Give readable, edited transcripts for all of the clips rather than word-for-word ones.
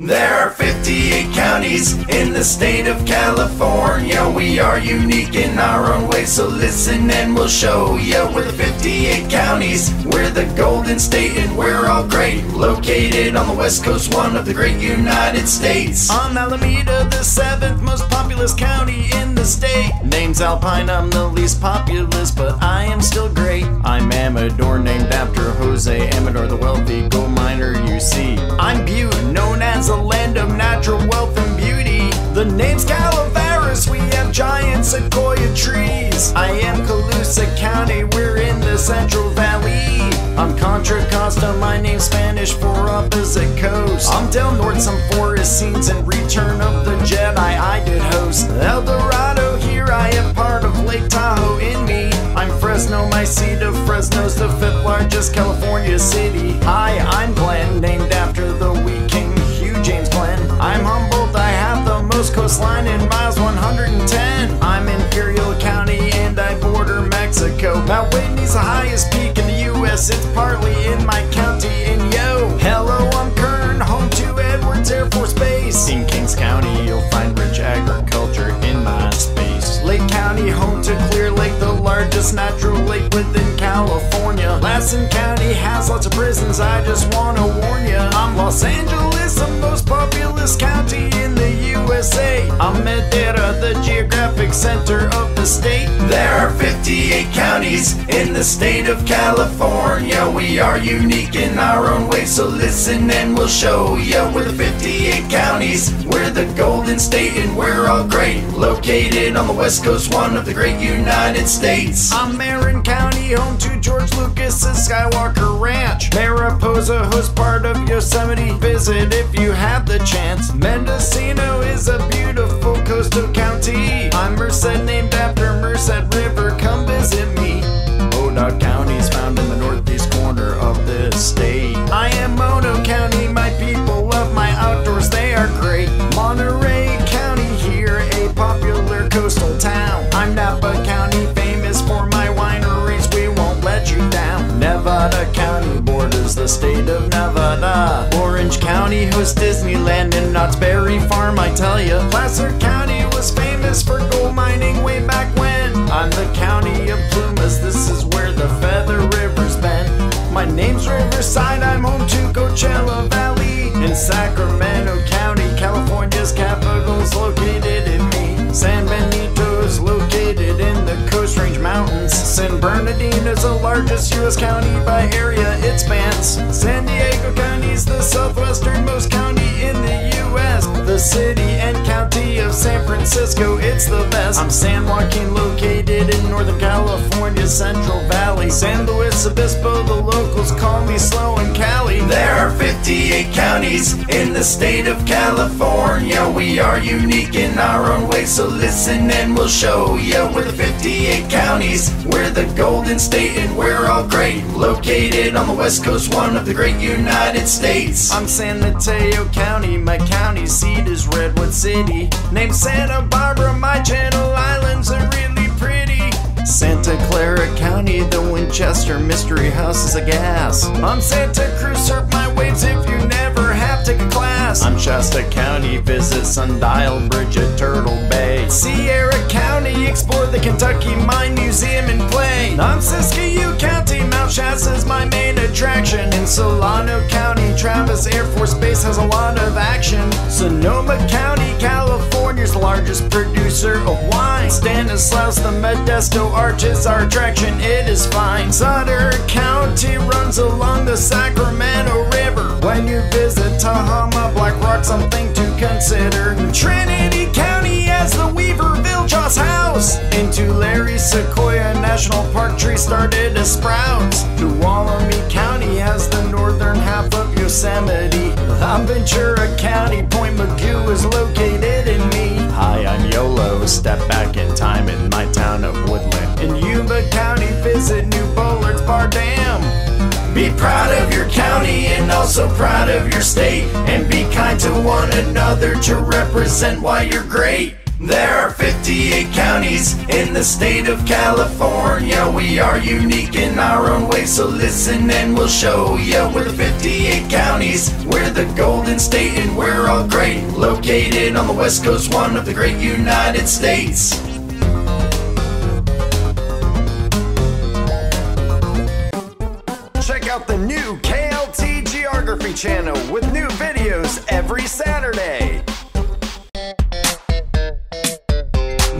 There are 58 counties in the state of California. We are unique in our own way, so listen and we'll show you. We're the 58 counties, we're the Golden State, and we're all great. Located on the west coast, one of the great United States. On Alameda, the 7th most populous county in the state. Name's Alpine, I'm the least populous, but I am still great. I'm Amador, named after Jose Amador, the wealthy gold miner you see. I'm Butte, known as the land of natural wealth and beauty. The name's Calaveras, we have giant sequoia trees. I am Colusa County, we're in the Central Valley. I'm Contra Costa, my name's Spanish for opposite coast. I'm Del Norte, some forest scenes and Return of the Jedi I did host. El Dorado, here I am part of Lake Tahoe in me. I'm Fresno, my seat of Fresno's the 5th largest California city. Hi, I'm Glenn, named after the weekend James Glenn. I'm Humboldt, I have the most coastline in miles 110. I'm Imperial County and I border Mexico. Mount Whitney's the highest peak in the U.S. It's partly in my county in Yo. Hello, I'm Kern, home to Edwards Air Force Base. In Kings County, you'll find rich agriculture in my space. Lake County, home to Clear Lake, the largest natural lake within California. Lassen County has lots of prisons, I just want to warn ya. I'm Los Angeles, the most populous county in the USA. I'm Madera, the geographic center of the state. There are 58 counties in the state of California. We are unique in our own way, so listen and we'll show ya. We're the 58 counties, we're the Golden State, and we're all great. Located on the west coast, one of the great United States. I'm Marin County, home to George Lucas's Skywalker Ranch. Mariposa hosts part of Yosemite. Visit if you have the chance. Mendocino is a beautiful coastal county. I'm Merced, named after Merced River. Come visit me. Modoc County is found in the northeast corner of this state. I am Mono County. My people love my outdoors. They are great. Monterey County here, a popular coastal town. I'm Napa County, famous for my wineries. We won't let you down. Nevada County borders the state of Nevada. Orange County hosts Disneyland and Knott's Berry Farm, I tell ya. Placer County was famous for gold mining way back when. I'm the county of Plumas, this is where the Feather River's been. My name's Riverside, I'm home to Coachella Valley. In Sacramento County, California's capital's located in me. San Benito's located in the Coast Range Mountains. San Bernardino's the largest U.S. county by area, it spans. San Diego County's the southwesternmost county in the U.S. The city and county of San Francisco, it's the best. I'm San Joaquin, located in Northern California's Central Valley. San Luis Obispo, the locals call me Slow and Cali. There are 58 counties in the state of California. We are unique in our own way, so listen and we'll show you. We're the 58 counties, we're the Golden State, and we're all great. Located on the west coast, one of the great United States. I'm San Mateo County, my county seat is Redwood City. Named Santa Barbara, my Channel Islands are really pretty. Santa Clara County, the Winchester Mystery House is a gas. I'm Santa Cruz, surf my waves if you never have to take a class. I'm Shasta County, visit Sundial Bridge at Turtle Bay. Sierra County, explore the Kentucky Mine Museum and play. I'm Siskiyou County, Mount Shasta is my main attraction. In Solano County, Travis Air Force Base has a lot of action. Sonoma County, California's largest producer of wine. Stanislaus, the Modesto Arch is our attraction, it is fine. Sutter County runs along the Sacramento River. When you visit Tahoma, Black Rock, something to consider. Trinity County has the Weaverville Joss House. In Tulare, Sequoia National Park tree started as sprouts. Tuolumne County has the northern half of Yosemite. I'm Ventura County, Point McGew is located in me. Hi, I'm YOLO, step back in time in my town of Woodland. In Yuba County, visit New Bullard's Bar Dam. Be proud of your county and also proud of your state, and be kind to one another to represent why you're great. There are 58 counties in the state of California. We are unique in our own way, so listen and we'll show you. We're the 58 counties, we're the Golden State, and we're all great. Located on the west coast, one of the great United States. Check out the new KLT Geography channel with new videos every Saturday.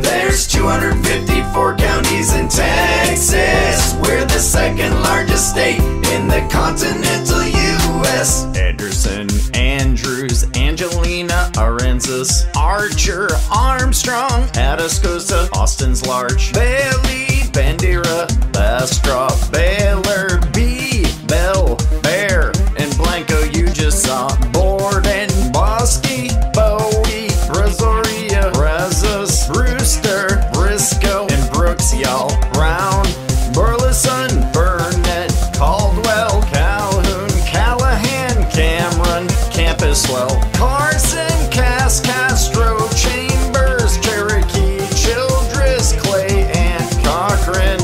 There's 254 counties in Texas. We're the second largest state in the continental U.S. Anderson, Andrews, Angelina, Arenzis, Archer, Armstrong, Atascosa, Austin's Larch, Bailey, Bandera, Bastrop, Baylor, B, Bell, Bear, and Blanco you just saw, Borden, Bosky, Bowie, Brazoria, Brazos, Brewster, Briscoe, and Brooks, y'all, Brown, Burleson, Burnett, Caldwell, Calhoun, Callahan, Cameron, Campuswell, Carson, Cass, Castro, Chambers, Cherokee, Childress, Clay, and Cochran,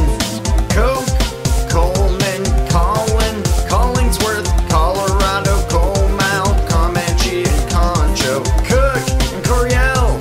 Coke, Coleman, Collin, Collingsworth, Colorado, Comal, Comanche, and Concho, Cook, and Coryell,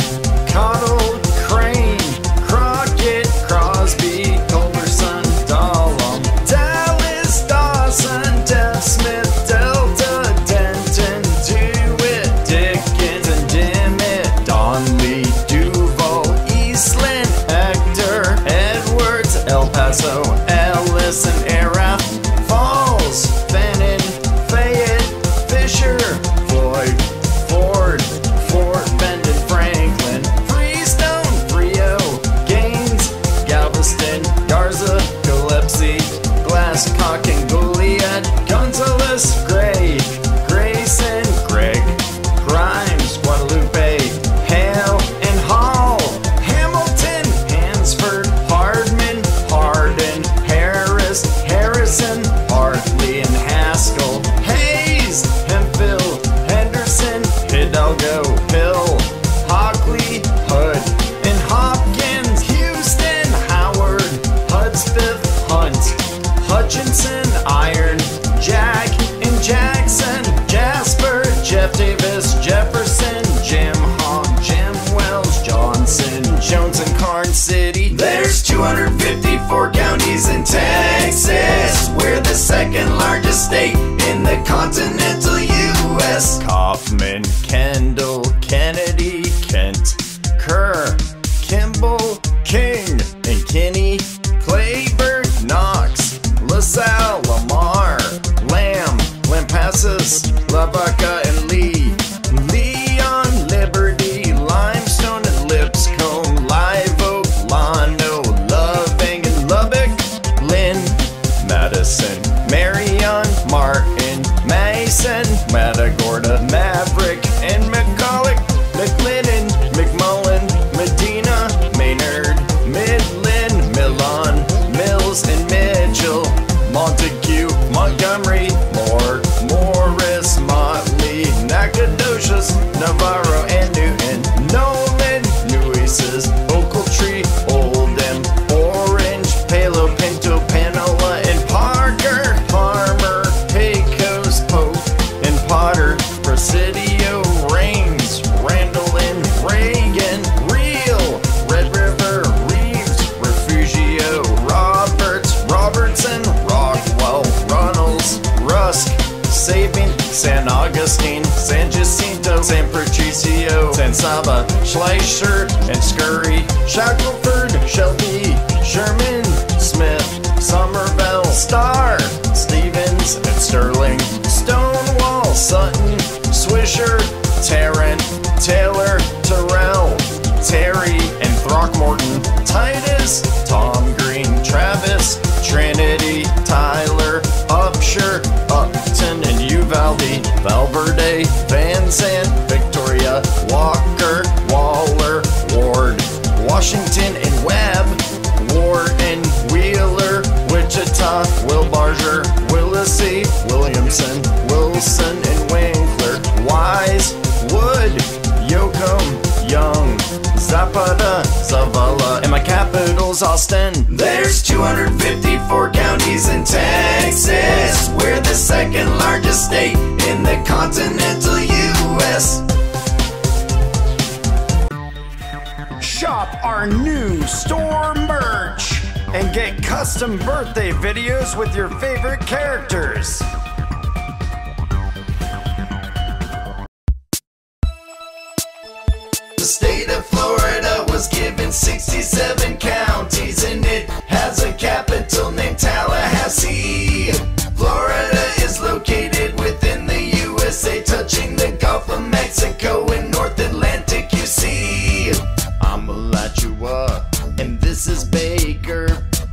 Cottle, Crane, Crockett, Crosby, Culberson, Dallam, Dallas, Dawson, Deaf, Smith, Delta, Denton, Dewitt, Dickens, and Dimmitt, Donley, Duval, Eastland, Hector, Edwards, El Paso, Ellis and Era, Falls, Fannin, Fayette, Fisher, Floyd, Ford, Fort Bend and Franklin, Freestone, Frio, Gaines, Galveston, Garza, Gillespie, Glasscock and Goliad, Gonzalez, Gray, Grayson, Greg, Grimes, Guadalupe, Hale and Hall, Hamilton, Hansford, Hardman, Harden, Harris, Harrison, Hartley and Haskell, Hayes, Hemphill, Henderson, Hidalgo, Hill, Hockley, Hood, and Hopkins, Houston, Howard, Hudspeth, Hunt, Hutchinson, Iron, Jack, and Jackson, Jasper, Jeff Davis, Jefferson, Jim Hogg, Jim Wells, Johnson, Jones, and Carn City. There's 254 counties in Texas. We're the second largest state in the continental U.S. Kaufman, Kendall, Kennedy, Kent, Kerr, Kimball, King, and Kinney, Clayburgh, Knox, LaSalle, Lamar, Lamb, Lampasas, Lavaca, and Lee, Leon, Liberty, Limestone, and Lipscomb, Live Oak, Lano, Loving, and Lubbock, Lynn, Madison, Marion, Martin, Mason, Matagorda, Maverick, and McCulloch, McLennan, McMullen, Medina, Maynard, Midland, Milan, Mills, and Mitchell, Montague, Montgomery, Moore, Morris, Motley, Nacogdoches, Navarro, and Newton, Nolan, Nueces, Ochiltree, Oldham, Orange, Palo Pinto, Panola, and Parker, Farmer, Pecos, Pope, and Potter, Presidio, Rains, Randall, and Reagan, Real, Red River, Reeves, Refugio, Roberts, Robertson, Rockwell, Runnels, Rusk, Sabine, San Augustine, San Jacinto, San Patricio, San Saba, Schleicher, and Scurry, Shackelford, Shelby, Sherman, Smith, Somerville, Starr, Stevens, and Sterling, Stonewall, Sutton, Swisher, Tarrant, Taylor, Terrell, Terry, and Throckmorton, Titus, Tom Green, Travis, Trinity, Tyler, Upshur, Upton, and Uvalde, Valverde, Van Zandt, Victoria, Walker, Waller, Ward, Washington, and Webb, Wharton, Wheeler, Wichita, Wilbarger, Willacy, Williamson, Wilson, and Winkler, Wise, Wood, Yoakum, Young, Zapata, Zavala, and my capital's Austin. There's 254 counties in Texas. We're the second largest state in the continental U.S. Shop our new store merch and get custom birthday videos with your favorite characters. The state of Florida was given 67 counties and it has a capital named Tallahassee. Florida is located within the USA, touching the Gulf of Mexico and North Atlantic, you see. I'm Alachua, and this is Baker.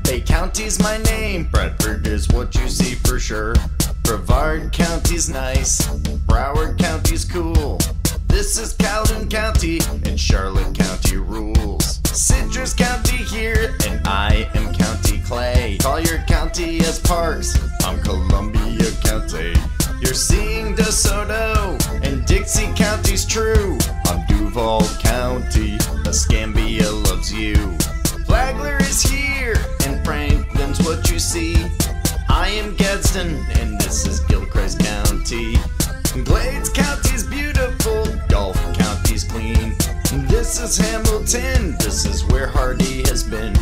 Bay County's my name, Bradford is what you see for sure. Brevard County's nice, Broward County's cool. This is Calhoun County, and Charlotte County rules. Citrus County here, and I am County Clay. Collier County has parks, I'm Columbia County. You're seeing DeSoto, and Dixie County's true. I'm Duval County, Escambia loves you. Flagler is here, and Franklin's what you see. I am Gadsden, and this is Gilchrist County. Glades County's beautiful, Gulf County's clean. This is Hamilton, this is where Hardy has been.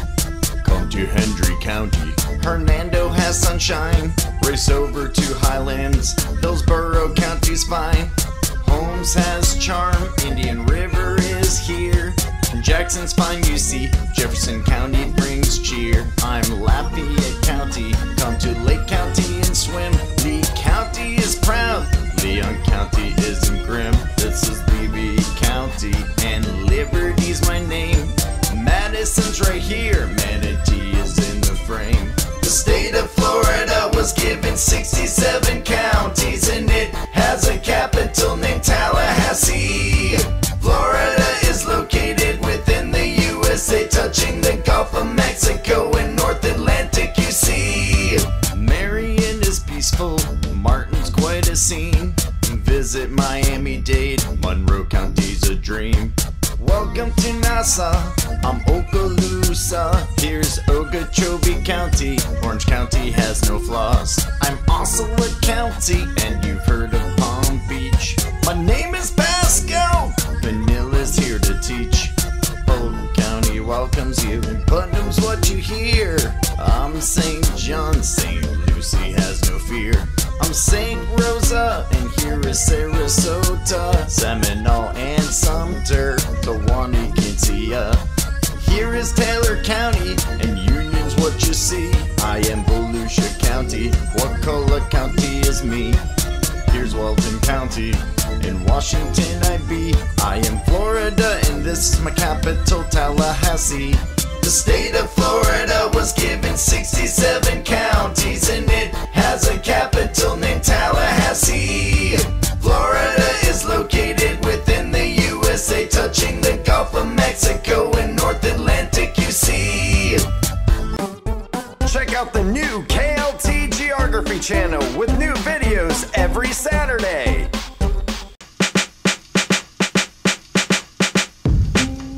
Come to Hendry County, Hernando has sunshine. Race over to Highlands, Hillsborough County's fine. Holmes has charm, Indian River is here. Jackson's fine, you see, Jefferson County brings cheer. I'm Lafayette County, come to Lake County and swim. Lee County is proud, Leon County isn't grim. This is Levy County, and Liberty's my name. Madison's right here, Manatee is in the frame. The state of Florida was given 67 counties, and it has a capital named Tallahassee. Florida is located within the USA, touching the Gulf of Mexico and North Atlantic, you see. Marion is peaceful, Martin's quite a scene. Visit Miami-Dade, Monroe County's a dream. Welcome to Nassau, I'm Okaloosa. Here's Okeechobee County, Orange County has no flaws. I'm Ocelot County, and you've heard of Palm Beach. My name is Pasco, Vanilla's here to teach. Fulton County welcomes you, and Putnam's what you hear. I'm St. John, St. Lucie has no fear. I'm St. Rosa, and here is Sarasota, Seminole, and Sumter, Tawanikinsea. Here is Taylor County, and Union's what you see. I am Volusia County, Wakulla County is me. Here's Walton County, in Washington I be. I am Florida, and this is my capital, Tallahassee. The state of Florida was given 67 counties, and it has a capital named Tallahassee. Florida is located within the USA, touching the Gulf of Mexico and North Atlantic, you see. Check out the new KLT Geography channel with new videos every Saturday.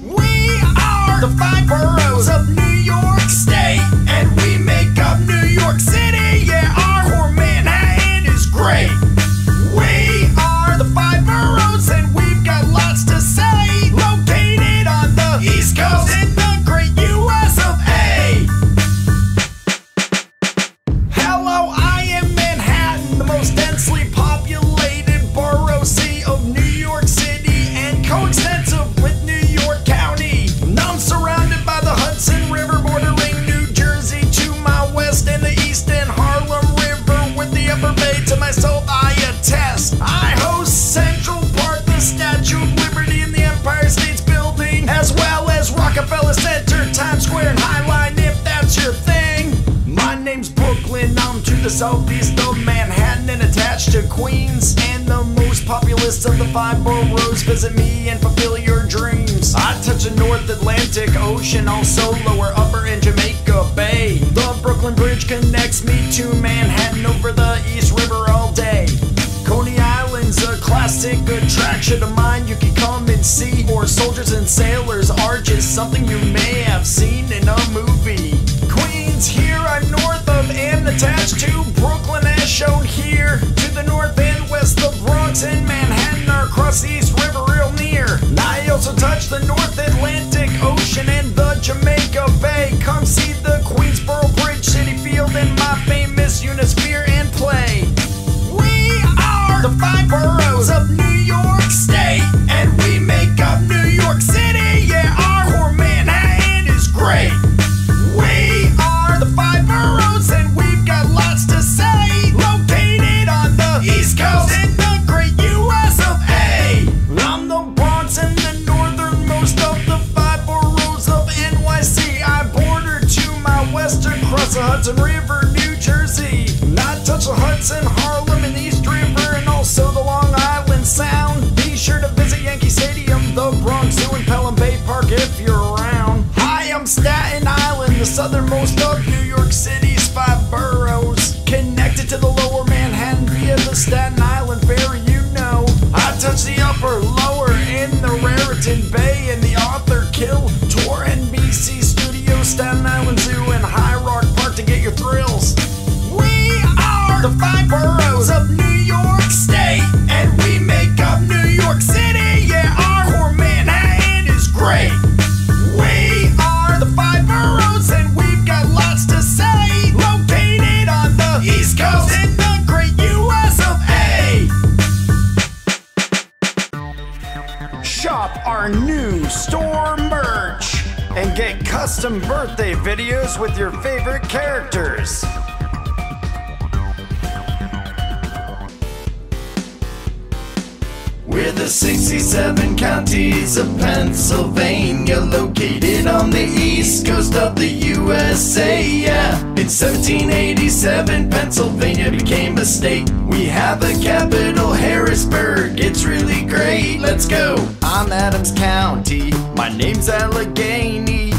We are the five boroughs of New York State, and we make up New York City. Yeah, our core Manhattan is great. We are the five boroughs, and we've got lots to say. Located on the East Coast in the great U.S. of A. Hello, I am Manhattan, the most densely populated borough C of New York City, and coextensive with New York County. And I'm surrounded by the Hudson River, bordering New Jersey to my west, and the east and Harlem River with the Upper Bay. To myself I attest. I host Central Park, the Statue of Liberty, and the Empire State's Building, as well as Rockefeller Center, Times Square, and High Line, if that's your thing. My name's Brooklyn, I'm to the southeast of Manhattan and attached to Queens, and the most populous of the five boroughs. Visit me and fulfill your dreams. I touch the North Atlantic Ocean, also Lower Upper and Jamaica Bay. The Brooklyn Bridge connects me to Manhattan over the East River all day. Coney Island Mountains, a classic attraction of mine you can come and see. Or soldiers and sailors are just something you may have seen in a movie. Queens, here I'm north of and attached to Brooklyn as shown here. To the north and west, the Bronx and Manhattan are across the East River real near. And I also touch the North Atlantic Ocean and the Jamaica Bay. Come see the Queensboro Bridge, City Field, and my famous Unisphere and play. We are the five boroughs of New York State, and we make up New York City. Yeah, our core Manhattan is great. We are the five boroughs, and we've got lots to say. Located on the East Coast in the great U.S. of A. I'm the Bronx and the northernmost of the five boroughs of NYC. I border to my west across the Hudson River, New Jersey. I touch the Hudson, Harlem, and the East River, and also the Long Island Sound. Be sure to visit Yankee Stadium, the Bronx Zoo, and Pelham Bay Park if you're around. Hi, I'm Staten Island, the southernmost of New York City's five boroughs, connected to the lower Manhattan via the Staten Island Ferry, you know. I touch the upper, lower, and the Raritan Bay, and the Author Kill Tour, NBC Studios, Staten Island Zoo, and High Rock Park to get your thrills. The five boroughs of New York State, and we make up New York City. Yeah, our core Manhattan is great. We are the five boroughs, and we've got lots to say. Located on the East Coast in the great U.S. of A. Shop our new store merch and get custom birthday videos with your favorite characters. We're the 67 counties of Pennsylvania, located on the east coast of the USA, yeah. In 1787, Pennsylvania became a state. We have a capital, Harrisburg, it's really great. Let's go! I'm Adams County, my name's Allegheny.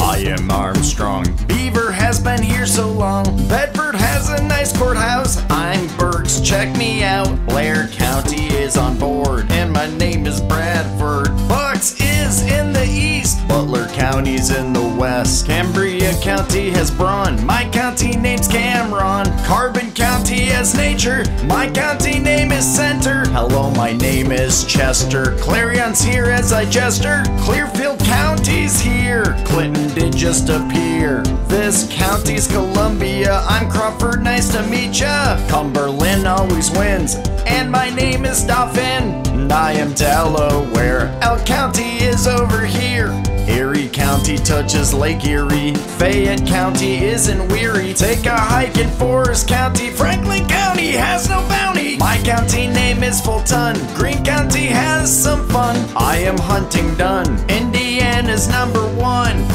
I am Armstrong, Beaver has been here so long. Bedford has a nice courthouse, I'm Berks, check me out. Blair County is on board, and my name is Bradford. Bucks is in the east, Butler County's in the west. Cambria County has Braun, my county name's Cameron. Carbon County has Nature, my county name is Center. Hello, my name is Chester, Clarion's here as I gesture. Clearfield County's here, Clinton did just appear. This county's Columbia, I'm Crawford, nice to meet ya. Cumberland always wins, and my name is Dauphin. And I am Delaware, Elk County is over here. Erie County touches Lake Erie, Fayette County isn't weary. Take a hike in Forest County, Franklin County has no bounty. My county name is Fulton, Greene County has some fun. I am Huntingdon, Indiana's number one.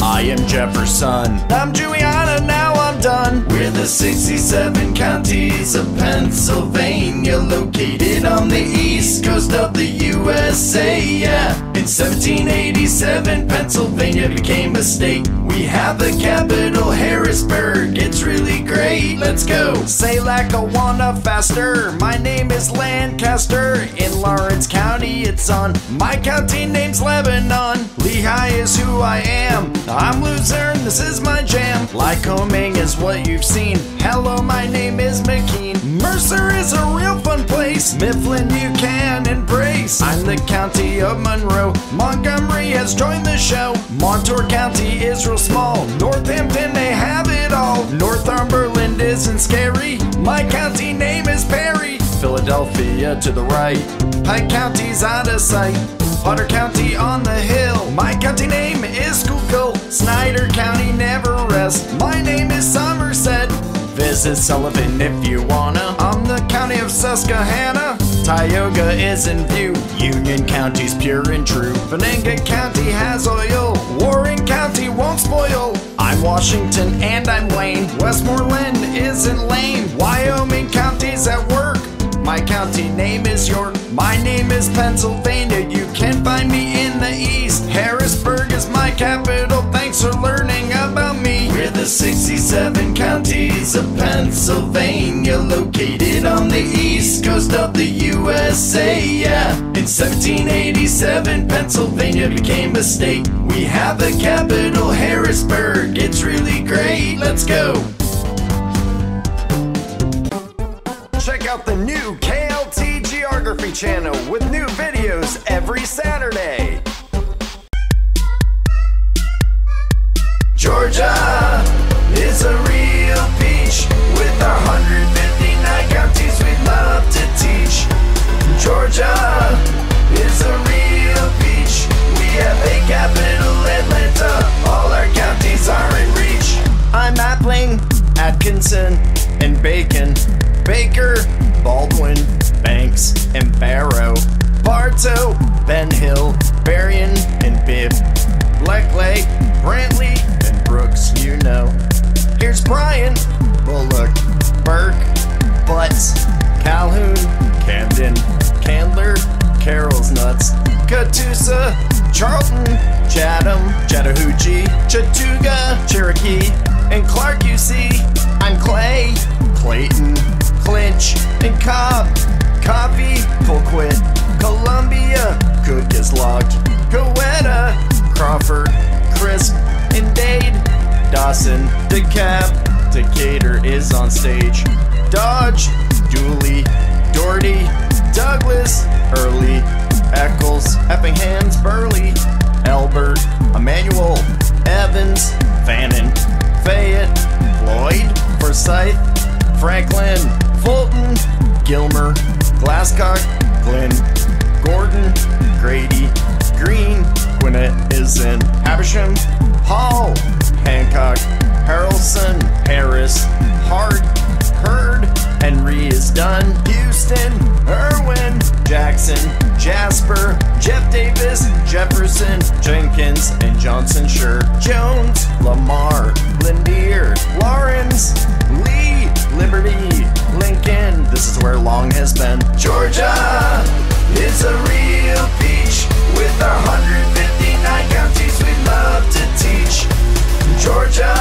I am Jefferson, I'm Juliana, now I'm done. We're the 67 counties of Pennsylvania, located on the east coast of the USA, yeah. In 1787, Pennsylvania became a state. We have a capital, Harrisburg, it's really great. Let's go! Say Lackawanna faster, my name is Lancaster. In Lawrence County it's on, my county name's Lebanon. Lehigh is who I am, I'm Luzerne, this is my jam. Lycoming is what you've seen, hello, my name is McKean. Mercer is a real fun place, Mifflin you can embrace. I'm the county of Monroe, Montgomery has joined the show. Montour County is real small, Northampton they have it all. Northumberland isn't scary, my county name is Perry. Philadelphia to the right, Pike County's out of sight. Potter County on the hill, my county name is Schuylkill. Snyder County never rests, my name is Somerset. Visit Sullivan if you wanna, I'm the county of Susquehanna. Tioga is in view, Union County's pure and true. Venango County has oil, Warren County won't spoil. I'm Washington and I'm Wayne, Westmoreland isn't lame. Wyoming County's at work, my county name is York. My name is Pennsylvania, you can find me in the east. Harrisburg is my capital, thanks for learning about me. We're the 67 counties of Pennsylvania, located on the east coast of the USA, yeah. In 1787, Pennsylvania became a state. We have a capital, Harrisburg. It's really great. Let's go. Check out the new KLT Geography channel with new videos every Saturday. Georgia is a real peach. With our 159 counties we love to teach. Georgia is a real peach. We have a capital, Atlanta. All our counties are in reach. I'm Appling, Atkinson, and Bacon. Baker, Baldwin, Banks, and Barrow. Bartow, Ben Hill, Berrien, and Bibb. Leckley, Brantley, and Brooks, you know. Here's Bryan, Bullock, Burke, Butts, Calhoun, Camden, Candler, Carroll's Nuts, Catoosa, Charlton, Chatham, Chattahoochee, Chattooga, Cherokee, and Clark, you see. I'm Clay, Clayton, Clinch, and Cobb. Coffee, Colquitt, Columbia, Cook is locked, Coweta, Crawford, Crisp, and Dade. Dawson, DeKalb, Decatur is on stage. Dodge, Dooley, Doherty, Douglas, Early, Eccles, Effingham, Burley, Elbert, Emanuel, Evans, Fannin, Fayette, Floyd, Forsyth, Franklin, Fulton, Gilmer, Glasscock, Glenn, Gordon, Grady, Green, Gwinnett is in Havisham, Hall, Hancock, Harrelson, Harris, Hart, Hurd, Henry is done, Houston, Irwin, Jackson, Jasper, Jeff Davis, Jefferson, Jenkins, and Johnson, Sure, Jones, Lamar, Lanier, Lawrence, Lee, Liberty, Lincoln. This is where Long has been. Georgia is a real peach. With our 159 counties we love to teach. Georgia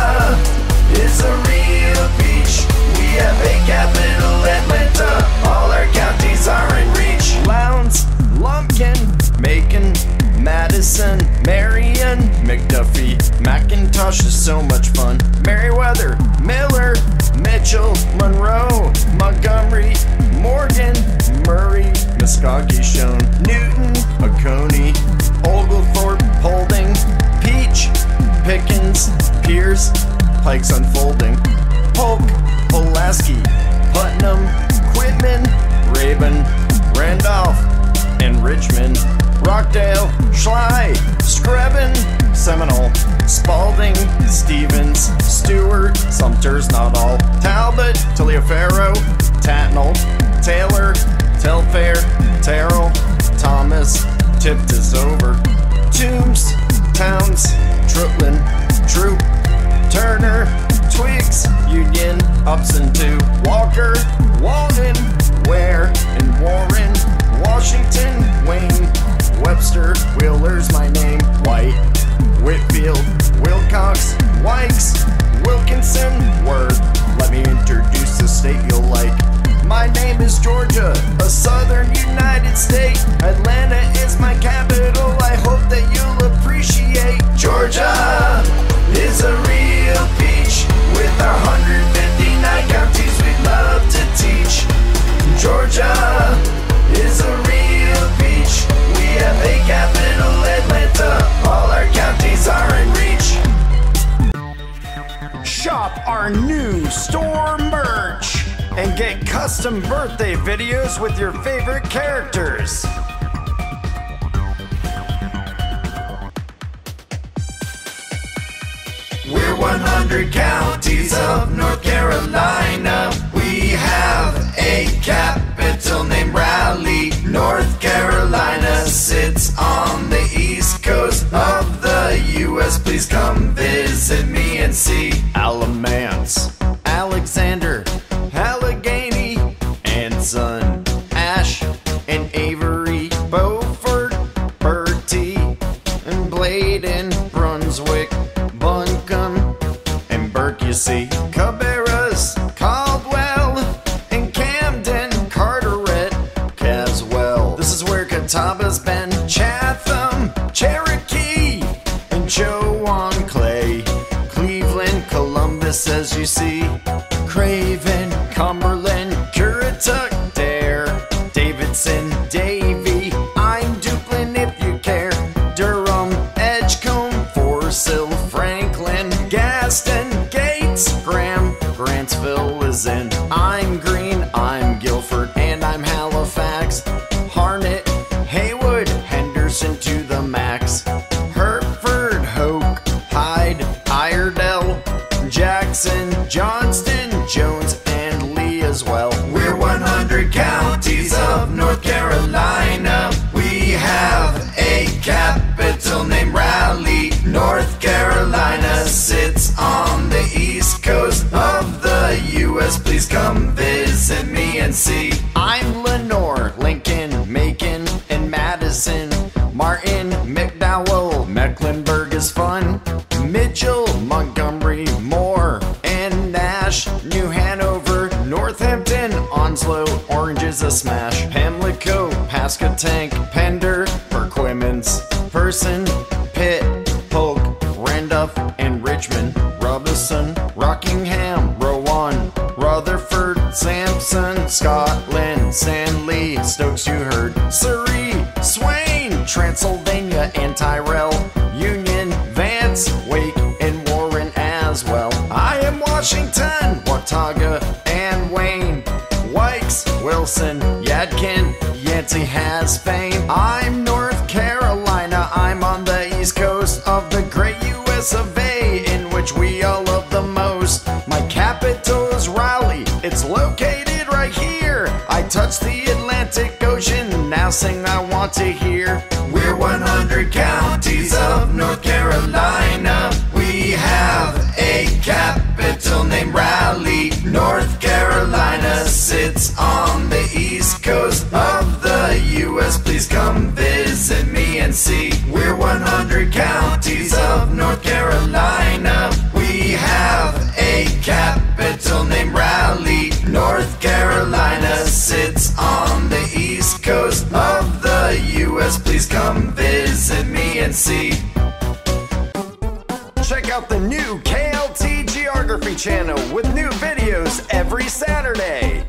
is a real peach. We have a capital, Atlanta. All our counties are in reach. Lowndes, Lumpkin, Macon, Madison, Marion, McDuffie, McIntosh is so much fun. Merriweather, Miller, Mitchell, Monroe, Montgomery, Morgan, Murray, Muskogee, Shone, Newton, Oconee, Oglethorpe, Holding, Peach, Pickens, Pierce, Pikes Unfolding, Polk, Pulaski, Putnam, Quitman, Raven, Randolph, and Richmond. Rockdale, Schley, Screven, Seminole, Spalding, Stevens, Stewart, Sumter's not all, Talbot, Taliaferro, Tatnall, Taylor, Telfair, Terrell, Thomas, Tipped is over, Toombs, Towns, Trutland, Troop, Turner, Twiggs, Union, Upson, Two, Walker, Walden, Ware, and Warren, Washington, Wayne, Webster, Wheeler's my name, White, Whitfield, Wilcox, Wykes, Wilkinson, Worth. Let me introduce the state you'll like. My name is Georgia, a southern United State. Atlanta is my capital, I hope that you'll appreciate. Georgia is a real peach. With our 159 counties we love to teach. Georgia is a real peach. We have a capital, Atlanta. All our counties are in reach. Shop our new store merch and get custom birthday videos with your favorite characters. We're 100 counties of North Carolina. We have a capital named Raleigh. North Carolina sits on the east coast of the U.S. Please come visit me and see. Alamance, Alexander, Allegheny, and Son, Ash, and Avery, Beaufort, Bertie, and Bladen, Brunswick, Buncombe, and Burton. Catawba's Bend, Chatham, Cherokee, and Chowan Clay, Cleveland, Columbus, as you see, Craven, Cumberland, Currituck, Dare, Davidson, Davie, I'm Duplin if you care, Durham, Edgecombe, Forsyth, Franklin, Gaston, Gates, Graham, Grantsville is in, I'm Green, I'm Guilford, and I'm Halifax, Harnett, Haywood, Henderson to the max, Hertford, Hoke, Hyde, Iredell, Jackson, Johnston, Jones, and Lee as well. We're 100 counties of North Carolina. We have a capital named Raleigh. North Carolina sits on the east coast of the U.S. Please come visit me and see. I'm Lenore, Lincoln, Macon, and Madison, Martin, McDowell, Mecklenburg is fun, Mitchell, Montgomery, Moore, and Nash, New Hanover, Northampton, Onslow, Orange is a smash, Pamlico, Pasquotank, Pender, Perquimans, Person, Pitt, Polk, Randolph, and Richmond, Robinson, Rockingham, Rowan, Rutherford, Sampson, Scotland, Sanley, Stokes you heard, Surrey, Swain, Transylvania, and Tyrell, Union, Vance, Wake, and Warren as well. I am Washington, Watauga, and Wayne, Wykes, Wilson, Yadkin, Yancey has fame. I'm North Carolina, I'm on the east coast of the great US of A, in which we all love the most. My capital is Raleigh, it's located right here. I touched the Atlantic Ocean, now sing I want to hear. We're 100 counties of North Carolina. We have a capital named Raleigh. North Carolina sits on the east coast of the U.S. Please come visit me and see. We're 100 counties of North Carolina. We have a capital named Raleigh. North Carolina sits on the east coast of the U.S. Please come visit me and see. Check out the new KLT Geography channel with new videos every Saturday.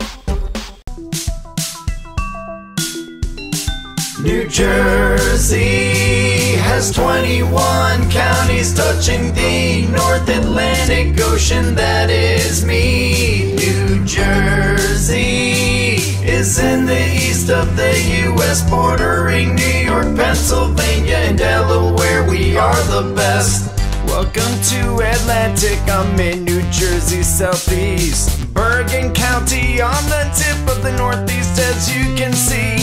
New Jersey has 21 counties touching the North Atlantic Ocean, that is me. New Jersey is in the east of the U.S., bordering New York, Pennsylvania, and Delaware. We are the best. Welcome to Atlantic, I'm in New Jersey southeast, Bergen County on the tip of the northeast as you can see.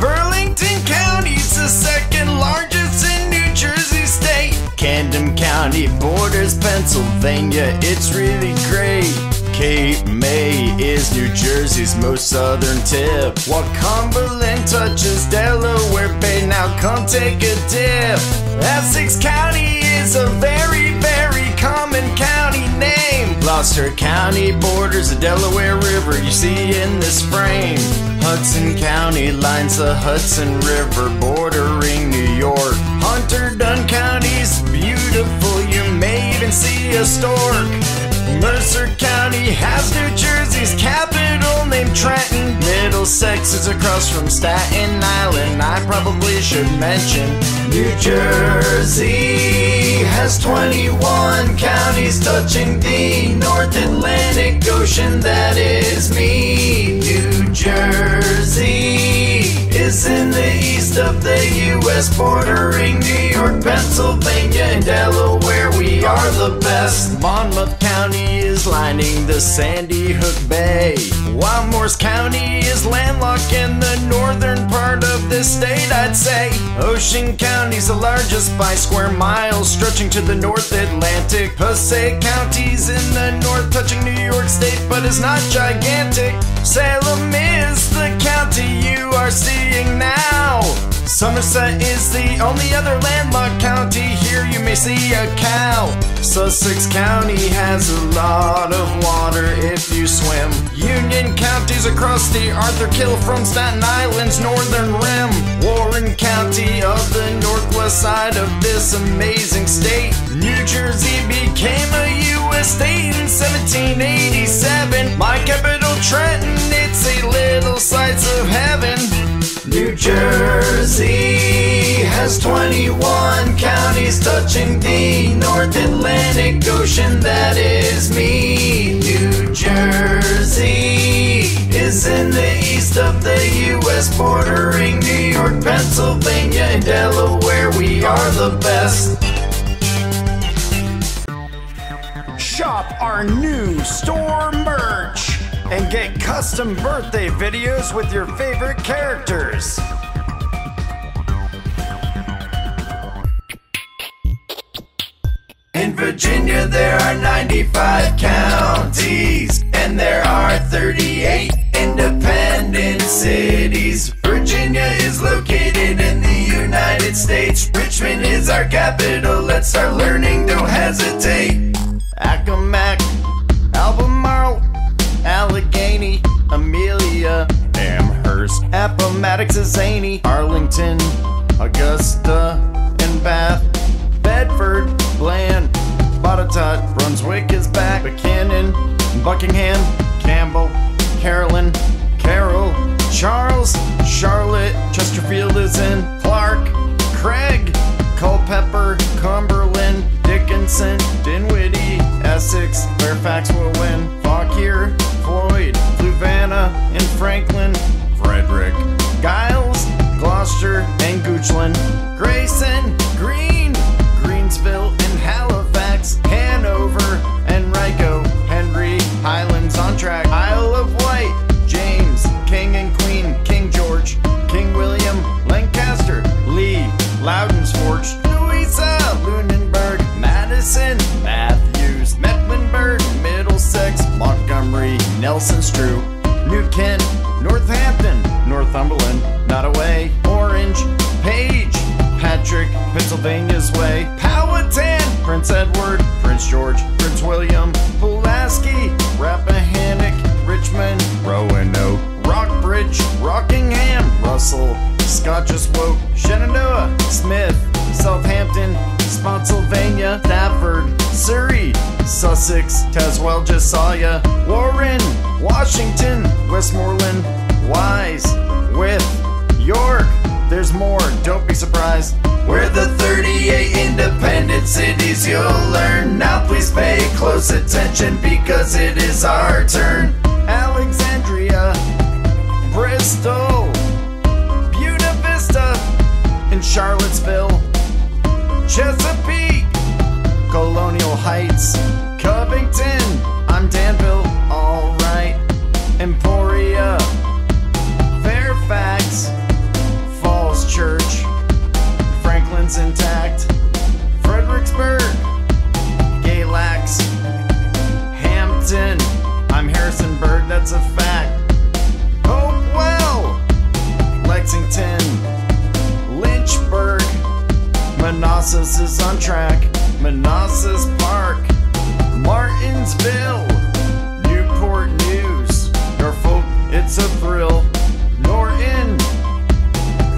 Burlington County's the second largest in New Jersey state. Camden County borders Pennsylvania, it's really great. Cape May is New Jersey's most southern tip, while Cumberland touches Delaware Bay, now come take a dip. Essex County is a very, very common county name. Gloucester County borders the Delaware River, you see in this frame. Hudson County lines the Hudson River, bordering New York. Hunterdon County's beautiful, you may even see a stork. Mercer County has New Jersey's capital named Trenton. Middlesex is across from Staten Island, I probably should mention. New Jersey has 21 counties touching the North Atlantic Ocean, that is me. New Jersey is in the east of the U.S., bordering New York, Pennsylvania, and Delaware. We are the best. Monmouth County is lining the Sandy Hook Bay, while Morris County is landlocked in the northern part of this state, I'd say. Ocean County's the largest by square miles, stretching to the North Atlantic. Passaic County's in the north, touching New York State, but it's not gigantic. Salem is the county you are seeing now. Somerset is the only other landlocked county, here you may see a cow. Sussex County has a lot of water if you swim. Union County's across the Arthur Kill from Staten Island's northern rim. Warren side of this amazing state. New Jersey became a U.S. state in 1787. My capital, Trenton, it's a little slice of heaven. New Jersey has 21 counties touching the North Atlantic Ocean, that is me. New Jersey is in the east of the U.S., bordering New York, Pennsylvania, and Delaware. We are the best. Shop our new store merch and get custom birthday videos with your favorite characters. In Virginia, there are 95 counties, and there are 38 independent cities. Virginia is located in the United States. Richmond is our capital. Let's start learning, don't hesitate. Accomack, Albemarle, Allegheny, Amelia, Amherst, Appomattox, Zany, Arlington, Augusta, and Bath, Bedford, Bland, Botetourt, Brunswick is back, Buchanan, Buckingham, Campbell, Carolyn, Carroll, Charles, Charlotte, Chesterfield is in, Clark, Craig, Culpeper, Cumberland, Dickinson, Dinwiddie, Essex, Fairfax, Willin, Fauquier, Floyd, Fluvanna, and Franklin, Frederick, Giles, Gloucester, and Goochland, Grayson, Green, Greensville, and Halifax, Hanover, and Rico, Henry, Highlands on track, Isle of Wight, James, King and Queen, King George, King William, Lancaster, Lee, Loudon's Forge, Louisa, Lunenburg, Madison, Matthews, Mecklenburg, Middlesex, Montgomery, Nelson, Strew, New Kent, Northampton, Northumberland, Nottoway, Orange, Page, Patrick, Pennsylvania's Way, Powhatan, Prince Edward, Prince George, Prince William, Pulaski, Rappahannock, Richmond, Roanoke, Rockbridge, Rockingham, Russell, Scottswoke, Shenandoah, Smith, Southampton, Spotsylvania, Stafford, Surrey, Sussex, Tazewell, Josiah, Warren, Washington, Westmoreland, Wise, With, York. There's more, don't be surprised. We're the 38 independent cities you'll learn. Now please pay close attention because it is our turn. Alexandria, Bristol, Buena Vista, and Charlottesville, Chesapeake, Colonial Heights, Covington, I'm Danville, alright, Emporia, Fairfax, Falls Church, Franklin's intact, Fredericksburg, Galax, Hampton, I'm Harrisonburg, that's a fact, Hopewell, Lexington, Lynchburg, Manassas is on track, Manassas Park, Martinsville, Newport News, Norfolk, it's a thrill, Norton,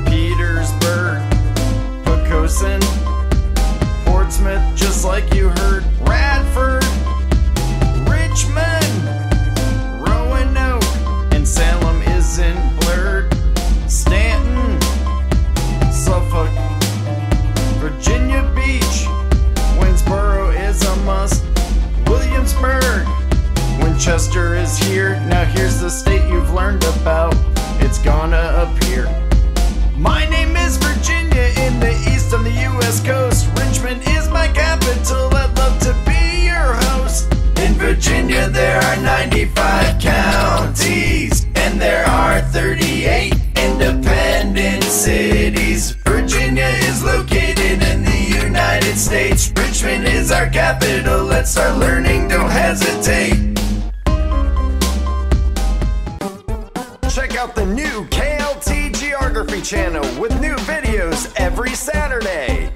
Petersburg, Pocosin, Portsmouth, just like you heard, Radford, Richmond, Roanoke, and Salem isn't blurred, Stanton, Suffolk, Virginia Beach, Winsboro is a must, Williamsburg, Winchester is here. Now here's the state you've learned about, it's gonna appear. My name is Virginia, in the east on the U.S. coast, Richmond is my capital, I'd love to be your host. In Virginia there are 95 counties, and there are 38 independent cities. Virginia is located in the United States. Richmond is our capital, let's start learning, don't hesitate. Check out the new KLT Geography channel with new videos every Saturday.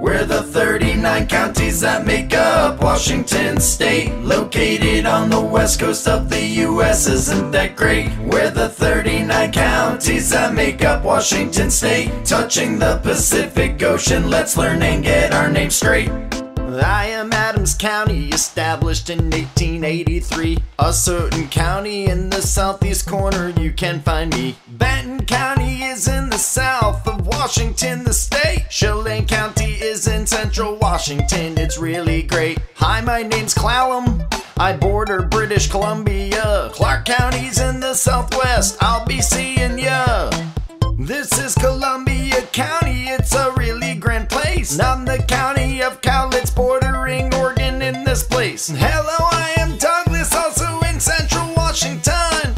We're the 39 counties that make up Washington State, located on the west coast of the U.S. Isn't that great? We're the 39 counties that make up Washington State, touching the Pacific Ocean. Let's learn and get our name straight. I am Adams County, established in 1883. A certain county in the southeast corner, you can find me. Benton County is in the south of Washington, the state. Chelan County is in central Washington, it's really great. Hi, my name's Clallam, I border British Columbia. Clark County's in the southwest, I'll be seeing ya. This is Columbia County, it's a really grand place. I'm the county of Cowlitz, bordering Oregon in this place. Hello, I am Douglas, also in central Washington.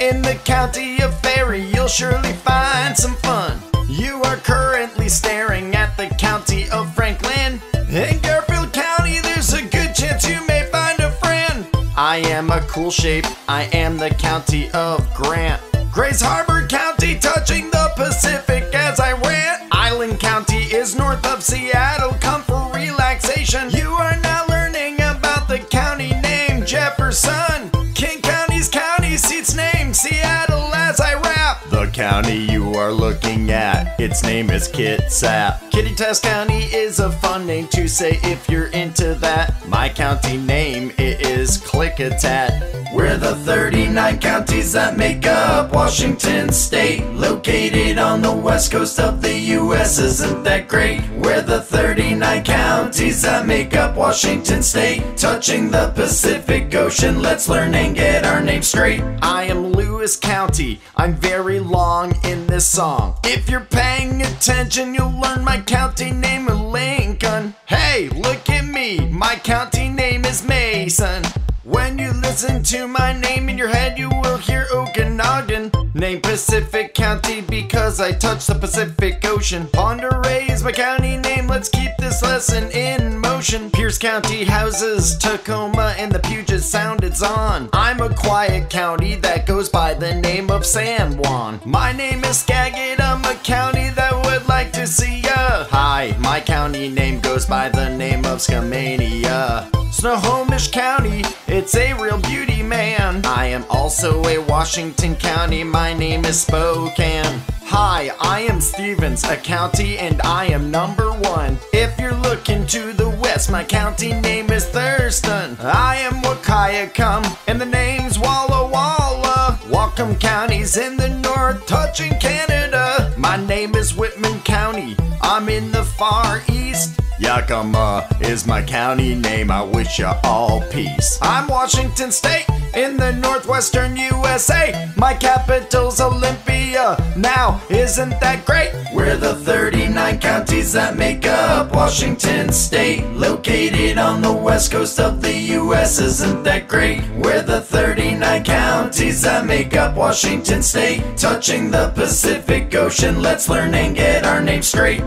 In the county of Ferry, you'll surely find some fun. You are currently staring at the county of Franklin. In Garfield County, there's a good chance you may find a friend. I am a cool shape, I am the county of Grant. Grays Harbor County, touching the Pacific as I went. Island County is north of Seattle, come for relaxation. You are now learning about the county named Jefferson. King County's county seat's named Seattle as I rap. The county you are looking at, its name is Kitsap. Kitty Test County is a fun name to say if you're into that. My county name, it is Klickitat. We're the 39 counties that make up Washington State, located on the west coast of the U.S. Isn't that great? We're the 39 counties that make up Washington State, touching the Pacific Ocean. Let's learn and get our name straight. I am Lewis County, I'm very long in this song. If you're paying attention, you'll learn my county name is Lincoln. Hey, look at me, my county name is Mason. When you listen to my name in your head, you will hear Okanagan. Name Pacific County because I touch the Pacific Ocean. Ponderay is my county name, let's keep this lesson in motion. Pierce County houses Tacoma and the Puget Sound, it's on. I'm a quiet county that goes by the name of San Juan. My name is Skagit, I'm a county that would like to see ya. Hi, my county name goes by the name of Skamania. Snohomish County, it's a real beauty, man. I am also a Washington County, my name is Spokane. Hi, I am Stevens, a county, and I am number one. If you're looking to the west, my county name is Thurston. I am Wakayakum, and the name's Walla Walla. Whatcom County's in the north, touching Canada. My name is Whitman County, I'm in the far east. Yakima is my county name, I wish ya all peace. I'm Washington State, in the northwestern USA. My capital's Olympia, now isn't that great? We're the 39 counties that make up Washington State, located on the west coast of the US, isn't that great? We're the 39 counties that make up Washington State, touching the Pacific Ocean. Let's learn and get our name straight.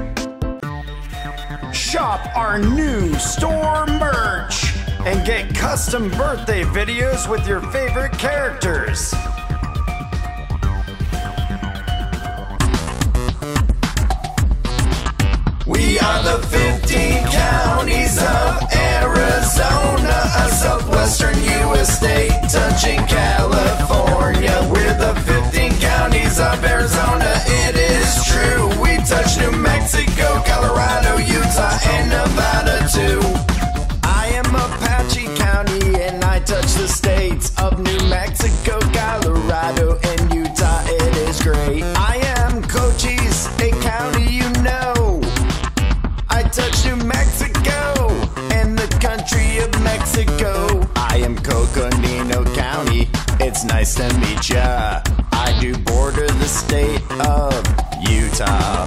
Shop our new store merch and get custom birthday videos with your favorite characters. We are the 15 counties of Arizona, a southwestern U.S. state touching California. We're the 15 counties of Arizona, it is true. We touch New Mexico, Colorado, Utah, and Nevada too. I am Apache County and I touch the states of New Mexico, Colorado, and Utah. It is great. I am Cochise, a county you know. I touch New Mexico and the country of Mexico. I am Coconino County, it's nice to meet ya. I do border the state of Utah.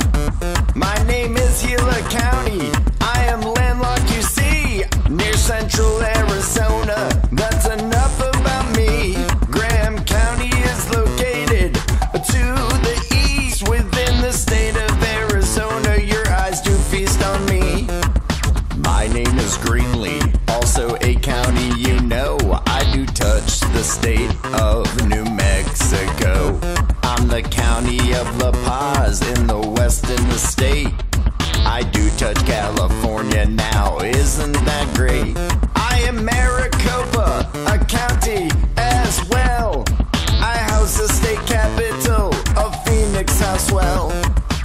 My name is Gila County, I am landlocked, you see, near central Arizona. That's enough about me. Graham County is located to the east within the state of Arizona. Your eyes do feast on me. My name is Greenlee, also a county you know. I do touch the state of New Mexico. I'm the county of La Paz in the west in the state. I do touch California now, isn't that great? I am Maricopa, a county as well. I house the state capital of Phoenix, how swell.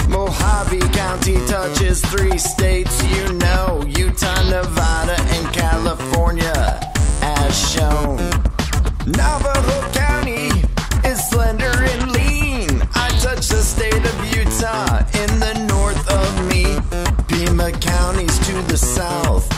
Mojave County touches 3 states, you know, Utah, Nevada, and California, as shown. Navajo County is slender and lean. I touch the state of Utah in the north of me. Pima County's to the south.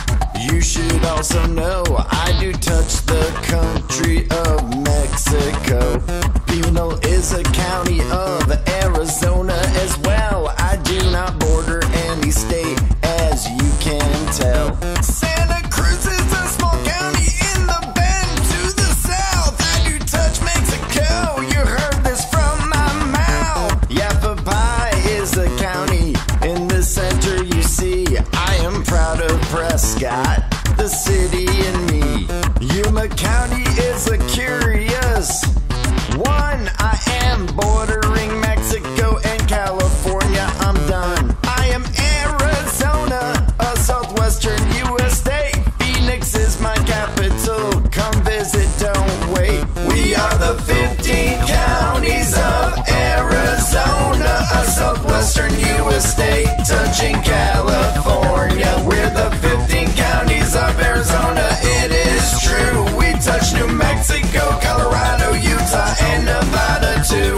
You should also know I do touch the country of Mexico. Pinal is a county of Arizona as well. I do not border any state, as you can tell. Santa Cruz is a small county in the bend to the south. I do touch Mexico, you heard this from my mouth. Yavapai is a county in the center, you see. I am proud of Prescott, the city in me. Yuma County is a curious one. I am bordering Mexico and California. I'm done. I am Arizona, a southwestern U.S. state. Phoenix is my capital. Come visit, don't wait. We are the 15 counties of Arizona, a southwestern U.S. state, touching California. We're the 15 counties of Arizona, it is true. We touch New Mexico, Colorado, Utah, and Nevada too.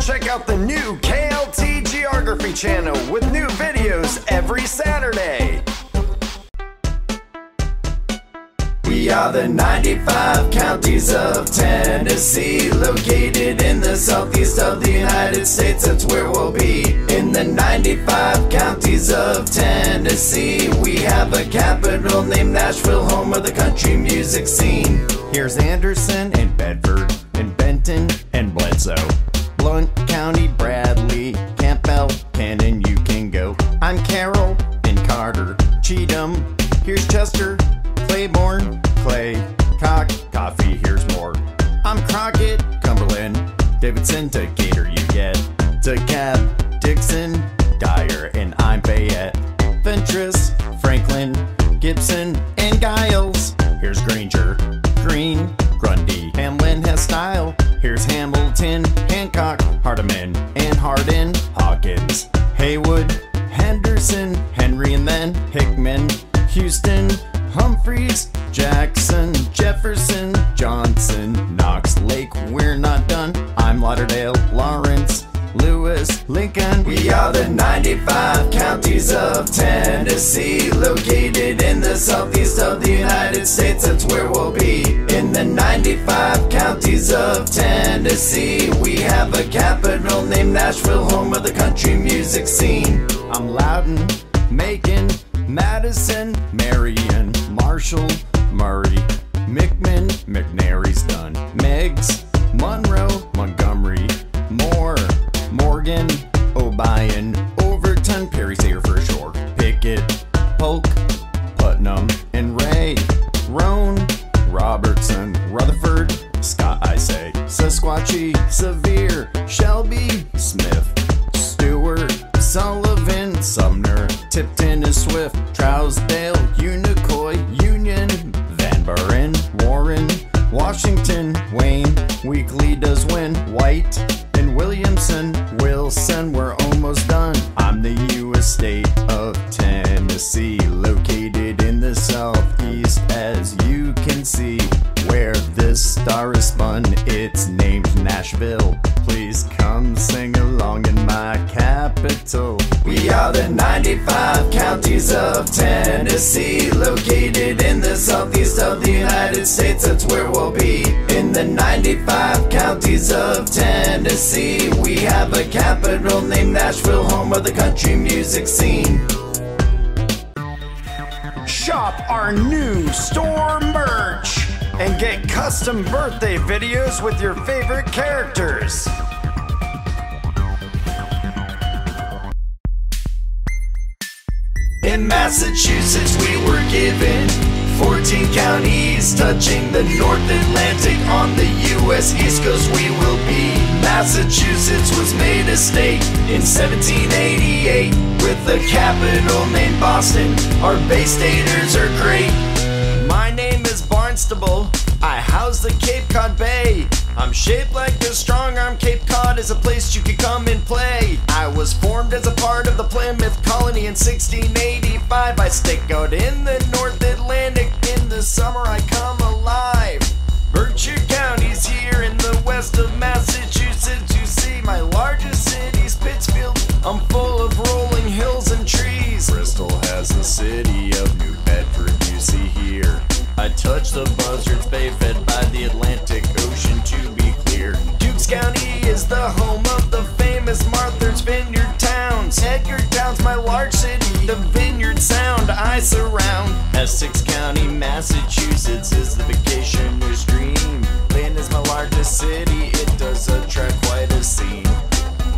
Check out the new KLT Geography channel with new videos every Saturday. We are the 95 counties of Tennessee, located in the southeast of the United States. That's where we'll be. In the 95 counties of Tennessee, we have a capital named Nashville, home of the country music scene. Here's Anderson and Bedford and Benton and Bledsoe, Blount County, Bradley, Campbell, Cannon, you can go. I'm Carroll and Carter, Cheatham, here's Chester, Claiborne, Clay, Cock, Coffee, here's more. I'm Crockett, Cumberland, Davidson, Decatur, you get. DeKalb, Dixon, Dyer, and I'm Fayette. Ventress, Franklin, Gibson, and Giles. Here's Granger, Green, Grundy. Hamlin has style. Here's Hamilton, Hancock, Hardiman, and Hardin. Hawkins, Haywood, Henderson, Henry, and then Hickman, Houston, Humphreys, Jackson, Jefferson, Johnson, Knox, Lake, we're not done. I'm Lauderdale, Lawrence, Lewis, Lincoln. We are the 95 counties of Tennessee, located in the southeast of the United States. That's where we'll be. In the 95 counties of Tennessee, we have a capital named Nashville, home of the country music scene. I'm Loudon, Macon, Madison, Marion, Marshall, Murray, McMinn, McNary's done. Meigs, Monroe, Montgomery, Moore, Morgan, Obion, Overton, Perry's here for sure. Pickett, Polk, Putnam, and Ray, Roan, Robertson, Rutherford, Scott, I say, Sasquatchie, Sevier, Shelby, Smith, Stewart, Sullivan, Sumner, Tipton is Swift, Trousdale, Unicoi, Union, Van Buren, Warren, Washington, Wayne, Weekly does win, White, and Williamson, Wilson, we're almost done. I'm the U.S. state of Tennessee, located in the southeast, as you can see. Where this star is spun, it's named Nashville. Please come sing along in my capital. We are the 95 counties of Tennessee, located in the southeast of the United States. That's where we'll be. In the 95 counties of Tennessee, we have a capital named Nashville, home of the country music scene. Shop our new store merch and get custom birthday videos with your favorite characters. In Massachusetts, we were given 14 counties touching the North Atlantic. On the U.S. East Coast, we will be. Mass Massachusetts was made a state in 1788 with a capital named Boston. Our Bay Staters are great. My name is Barnstable. I house the Cape Cod Bay. I'm shaped like a strong arm. Cape Cod is a place you could come and play. I was formed as a part of the Plymouth colony in 1685. I stick out in the North Atlantic. In the summer I come alive. Berkshire County's here in the west of Massachusetts. You see my largest city's Pittsfield. I'm full of rolling hills and trees. Bristol has the city of New Bedford. You see here I touch the buzzard's bay, fed by the Atlantic Ocean, to be clear. Dukes County is the home of the famous Martha's Vineyard towns. Edgar Town's my large city, the Vineyard Sound I surround. Essex County, Massachusetts is the vacationer's dream. Lynn is my largest city, it does attract quite a scene.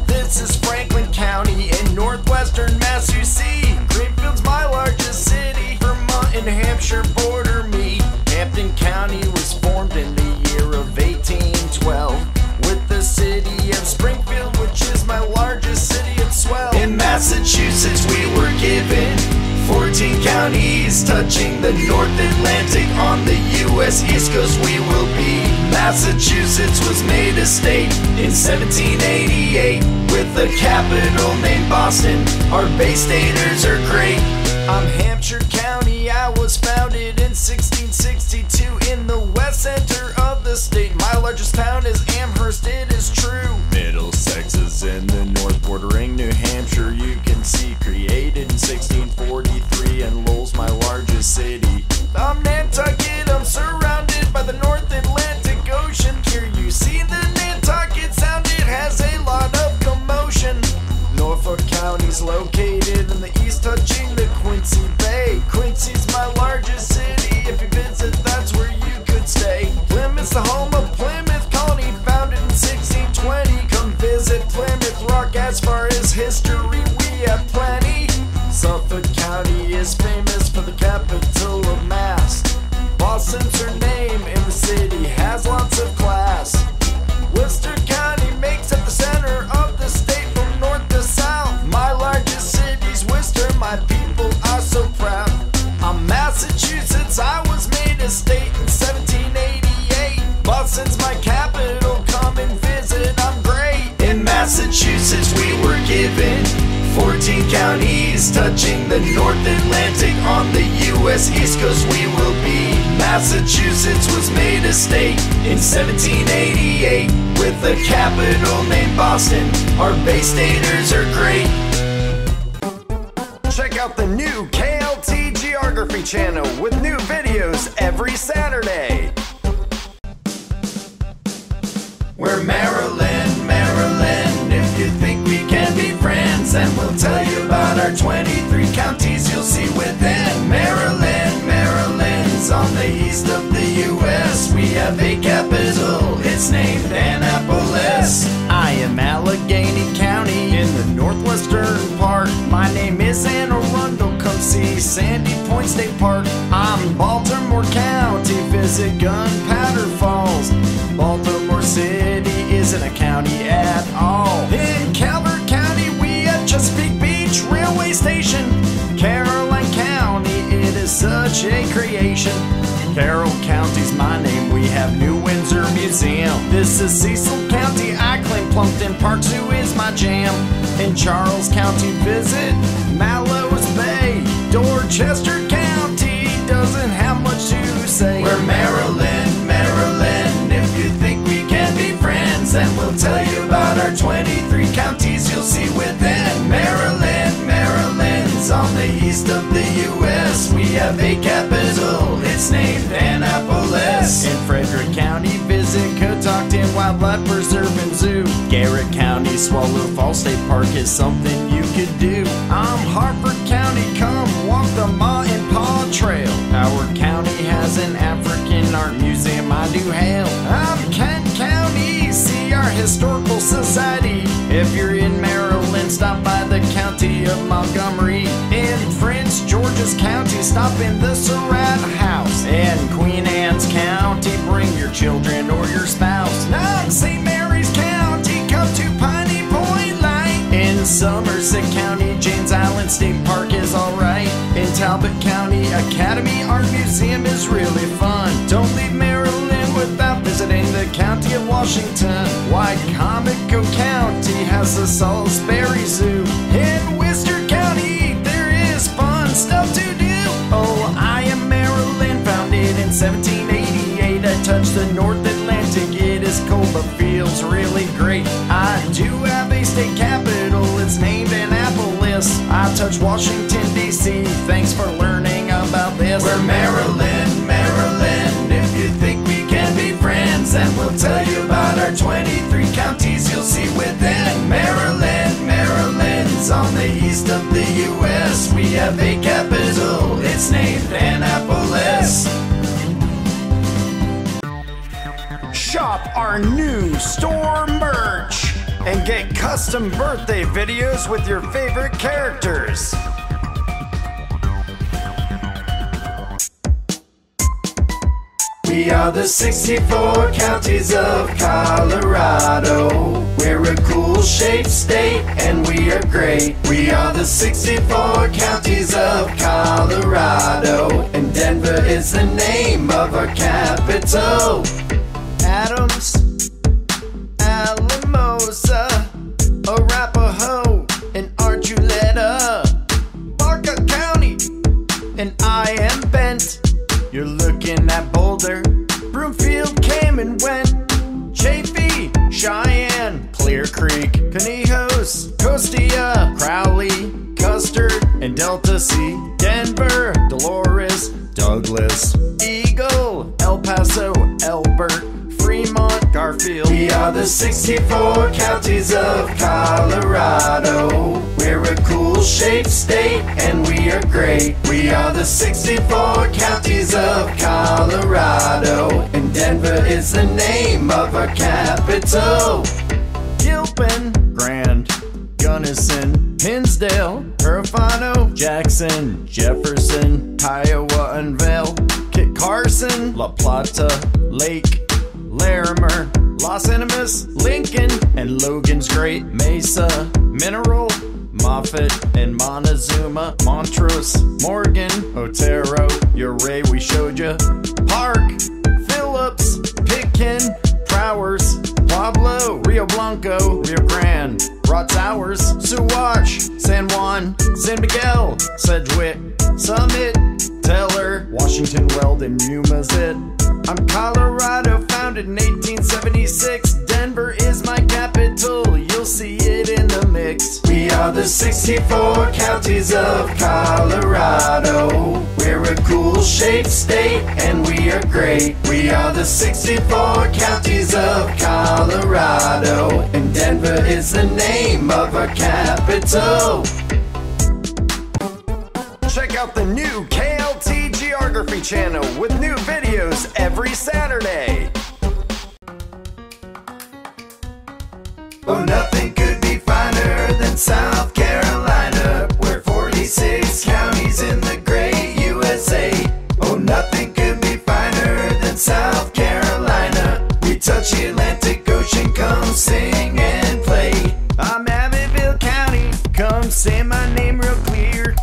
This is Franklin County in northwestern Mass, you see. Greenfield's my largest city, Vermont and Hampshire border me. Hampton County was formed in the year of 1812 with the city of Springfield, which is my largest city of swell. In Massachusetts we were given 14 counties touching the North Atlantic. On the U.S. East Coast we will be. Massachusetts was made a state in 1788 with a capital named Boston. Our Bay Staters are great. I'm Hampshire County, I was founded in 1662 in the west center of the state. My largest town is Amherst, it is true. Middlesex is in the north, bordering New Hampshire, you can see. Created in 1643 and Lowell's my largest city. I'm Nantucket, I'm surrounded by the North Atlantic Ocean. Here you see the Nantucket Sound, it has a lot of commotion. Norfolk County's located in the east, touching the Quincy Bay. Quincy's my largest city, if you visit that's where you could stay. Plymouth's the home of Plymouth Colony, founded in 1620. Come visit Plymouth Rock, as far as history we have plenty. Suffolk County is famous for the capital of Mass. Boston's her name, and the city has lots of class. Worcester County makes up the center of the state from north to south. My largest city's Worcester, my people are so proud. I'm Massachusetts, I was made a state in 1788. Boston's my capital, come and visit, I'm great. In Massachusetts we were given 14 counties touching the North Atlantic. On the U.S. East Coast we will be. Massachusetts was made a state in 1788 with a capital named Boston. Our Bay Staters are great. Check out the new KLT Geography channel with new videos every Saturday. We're Maryland, Maryland, if you think we can be friends. And we'll tell you about our 23 counties you'll see within. Maryland, Maryland's on the east of the U.S. We have a capital, it's named Annapolis. I am Allegheny County in the northwestern part. My name is Anne Arundel, come see Sandy Point State Park. I'm Baltimore County, visit Gunpowder Falls. Baltimore City isn't a county at all. In Calvert County we have Chesapeake Beach Railway Station. Caroline County, it is such a creation. Carroll County's my name, we have New Windsor Museum. This is Cecil County, I claim Plumpton Park Zoo is my jam. In Charles County visit Mallow's Bay. Dorchester County doesn't have much to say. We're Maryland, Maryland, if you think we can be friends. And we'll tell you about our 23 counties you'll see within. Maryland, Maryland's on the east of the U.S. We have a capital, it's named Annapolis. In Frederick County visit Catoctin Wildlife Preserve and Zoo. Garrett County, Swallow Falls State Park is something you could do. I'm Harford County, come walk the Ma and Pa Trail. Howard County has an African art museum I do hail. I'm Kent County, see our historical society. If you're in Maryland, stop by the county of Montgomery. In Prince George's County, stop in the Surratt House. And Queen Anne's County, bring your children or your spouse. Now in St. Mary's County, come Somerset County, James Island State Park is alright. In Talbot County, Academy Art Museum is really fun. Don't leave Maryland without visiting the county of Washington. Wicomico County has the Salisbury Zoo. In Worcester County, there is fun stuff to do. Oh, I am Maryland, founded in 1788. I touched the North Atlantic. It is cold but feels really great. I do have a state capital, it's named Annapolis. I touch Washington, D.C. Thanks for learning about this. We're Maryland, Maryland. If you think we can be friends, and we'll tell you about our 23 counties you'll see within. Maryland, Maryland's on the east of the U.S. We have a capital, it's named Annapolis. Shop our new store merch and get custom birthday videos with your favorite characters. We are the 64 counties of Colorado. We're a cool-shaped state and we are great. We are the 64 counties of Colorado, and Denver is the name of our capital. Adams, Alamosa, Arapahoe, and Archuleta, Barker County, and I am Bent. You're looking at Boulder, Broomfield came and went, Chaffee, Cheyenne, Clear Creek, Conejos, Costilla, Crowley, Custard, and Delta C, Denver, Dolores, Douglas, Eagle, El Paso, Elbert, Fremont, Garfield. We are the 64 counties of Colorado. We're a cool-shaped state and we are great. We are the 64 counties of Colorado, and Denver is the name of our capital. Gilpin, Grand, Gunnison, Hinsdale, Erfano, Jackson, Jefferson, Kiowa and Vail, Kit Carson, La Plata, Lake, Larimer, Los Animas, Lincoln, and Logan's Great, Mesa, Mineral, Moffat, and Montezuma, Montrose, Morgan, Otero, Uray, we showed ya, Park, Phillips, Pitkin, Prowers, Pueblo, Rio Blanco, Rio Grande, Rock Towers, Suwannee, San Juan, San Miguel, Sedgwick, Summit, Teller, Washington, Weldon, Yuma's it. I'm Colorado, founded in 1876. Denver is my capital, you'll see it in the mix. We are the 64 counties of Colorado. We're a cool-shaped state and we are great. We are the 64 counties of Colorado, and Denver is the name of our capital. Check out the new KLT Geography channel with new videos every Saturday. Oh, nothing could be finer than South Carolina. We're 46 counties in the great USA. Oh, nothing could be finer than South Carolina. We touch the Atlantic Ocean, come sing and play. I'm Abbeville County, come say my name real clear.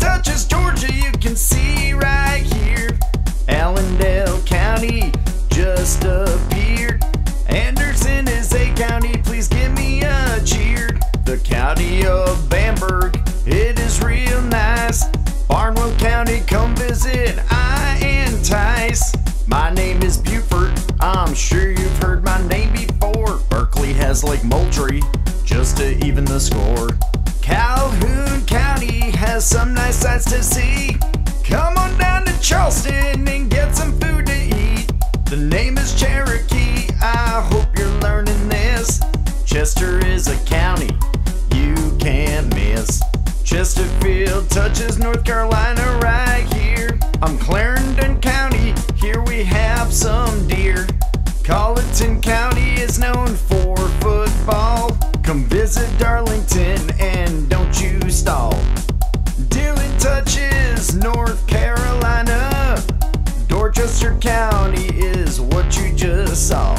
Touches Georgia, you can see right here. Allendale County just appeared. Anderson is a county, please give me a cheer. The county of Bamberg, it is real nice. Barnwell County, come visit, I entice. My name is Buford, I'm sure you've heard my name before. Berkeley has Lake Moultrie, just to even the score. Calhoun County has some nice sights to see. Come on down to Charleston and get some food to eat. The name is Cherokee, I hope you're learning this. Chester is a county you can't miss. Chesterfield touches North Carolina right here. I'm Clarendon County, here we have some deer. Colleton County is known for football. Come visit Darlington and don't you stall. Dillon touches North Carolina. Dorchester County is what you just saw.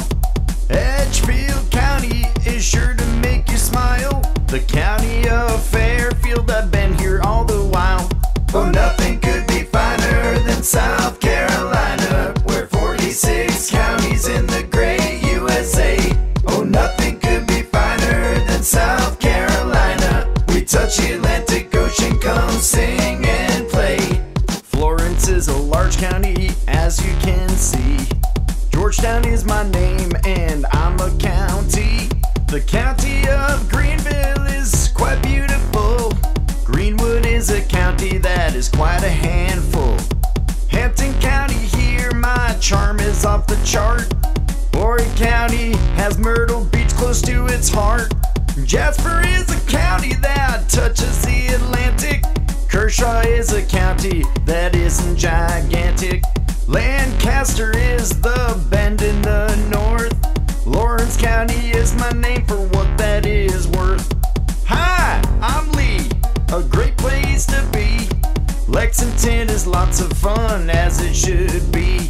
Edgefield County is sure to make you smile. The county of Fairfield, I've been here all the while. Oh, nothing could be finer than South Carolina. We're 46 counties in the great USA. Oh, nothing could be finer than South Carolina. We touch the Atlantic Ocean, come sing and play. Florence is a large county, as you can see. Georgetown is my name, and I'm a county. The county of Greenville is quite beautiful. Greenwood is a county that is quite a handful. Hampton County here, my charm is off the chart. Horry County has Myrtle Beach close to its heart. Jasper is a county that touches the Atlantic. Kershaw is a county that isn't gigantic. Lancaster is the bend in the north. Lawrence County is my name for what that is worth. Hi, I'm Lee, a great place to be. Lexington is lots of fun, as it should be.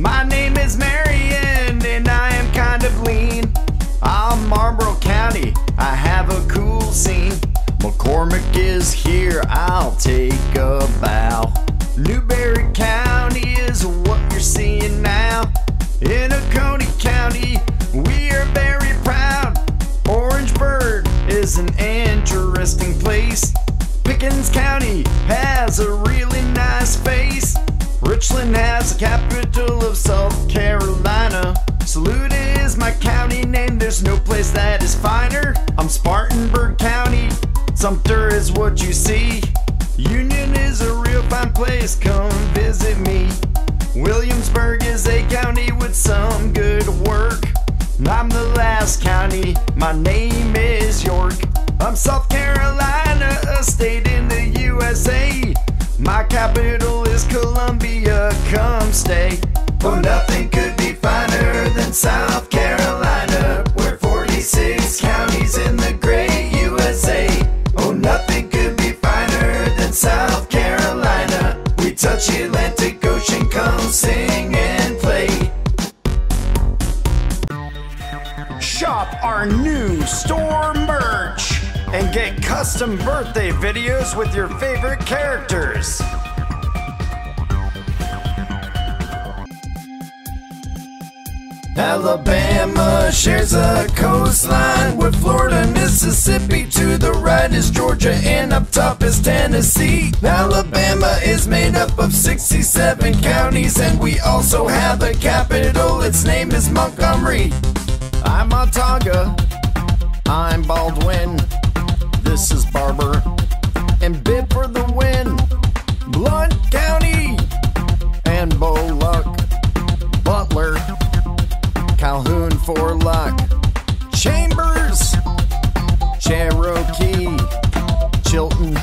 My name is Marion, and I am kind of lean. I'm Marlboro County, I have a cool scene. McCormick is here, I'll take a bow. Newberry County is what you're seeing now. In Oconee County, we are very proud. Orangeburg is an interesting place. Pickens County has a really nice face. Richland has the capital of South Carolina. Saluda is my county name, there's no place that is finer. I'm Spartanburg County, Sumter is what you see. Union is a real fine place, come visit me. Williamsburg is a county with some good work. I'm the last county, my name is York. I'm South Carolina, a state in the USA. My capital is Columbia, come stay. Oh, nothing could be finer than South Carolina. We're 46 counties in the great USA. Oh, nothing could be finer than South Carolina. We touch the Atlantic Ocean, come sing and play. Shop our new store merch and get custom birthday videos with your favorite characters. Alabama shares a coastline with Florida, Mississippi. To the right is Georgia and up top is Tennessee. Alabama is made up of 67 counties, and we also have a capital, its name is Montgomery. I'm Otaga, I'm Baldwin, this is Barber, and Bibb for the win. Blount County, and Bullock, Butler, Calhoun, Fort Luck, Chambers, Cherokee, Chilton,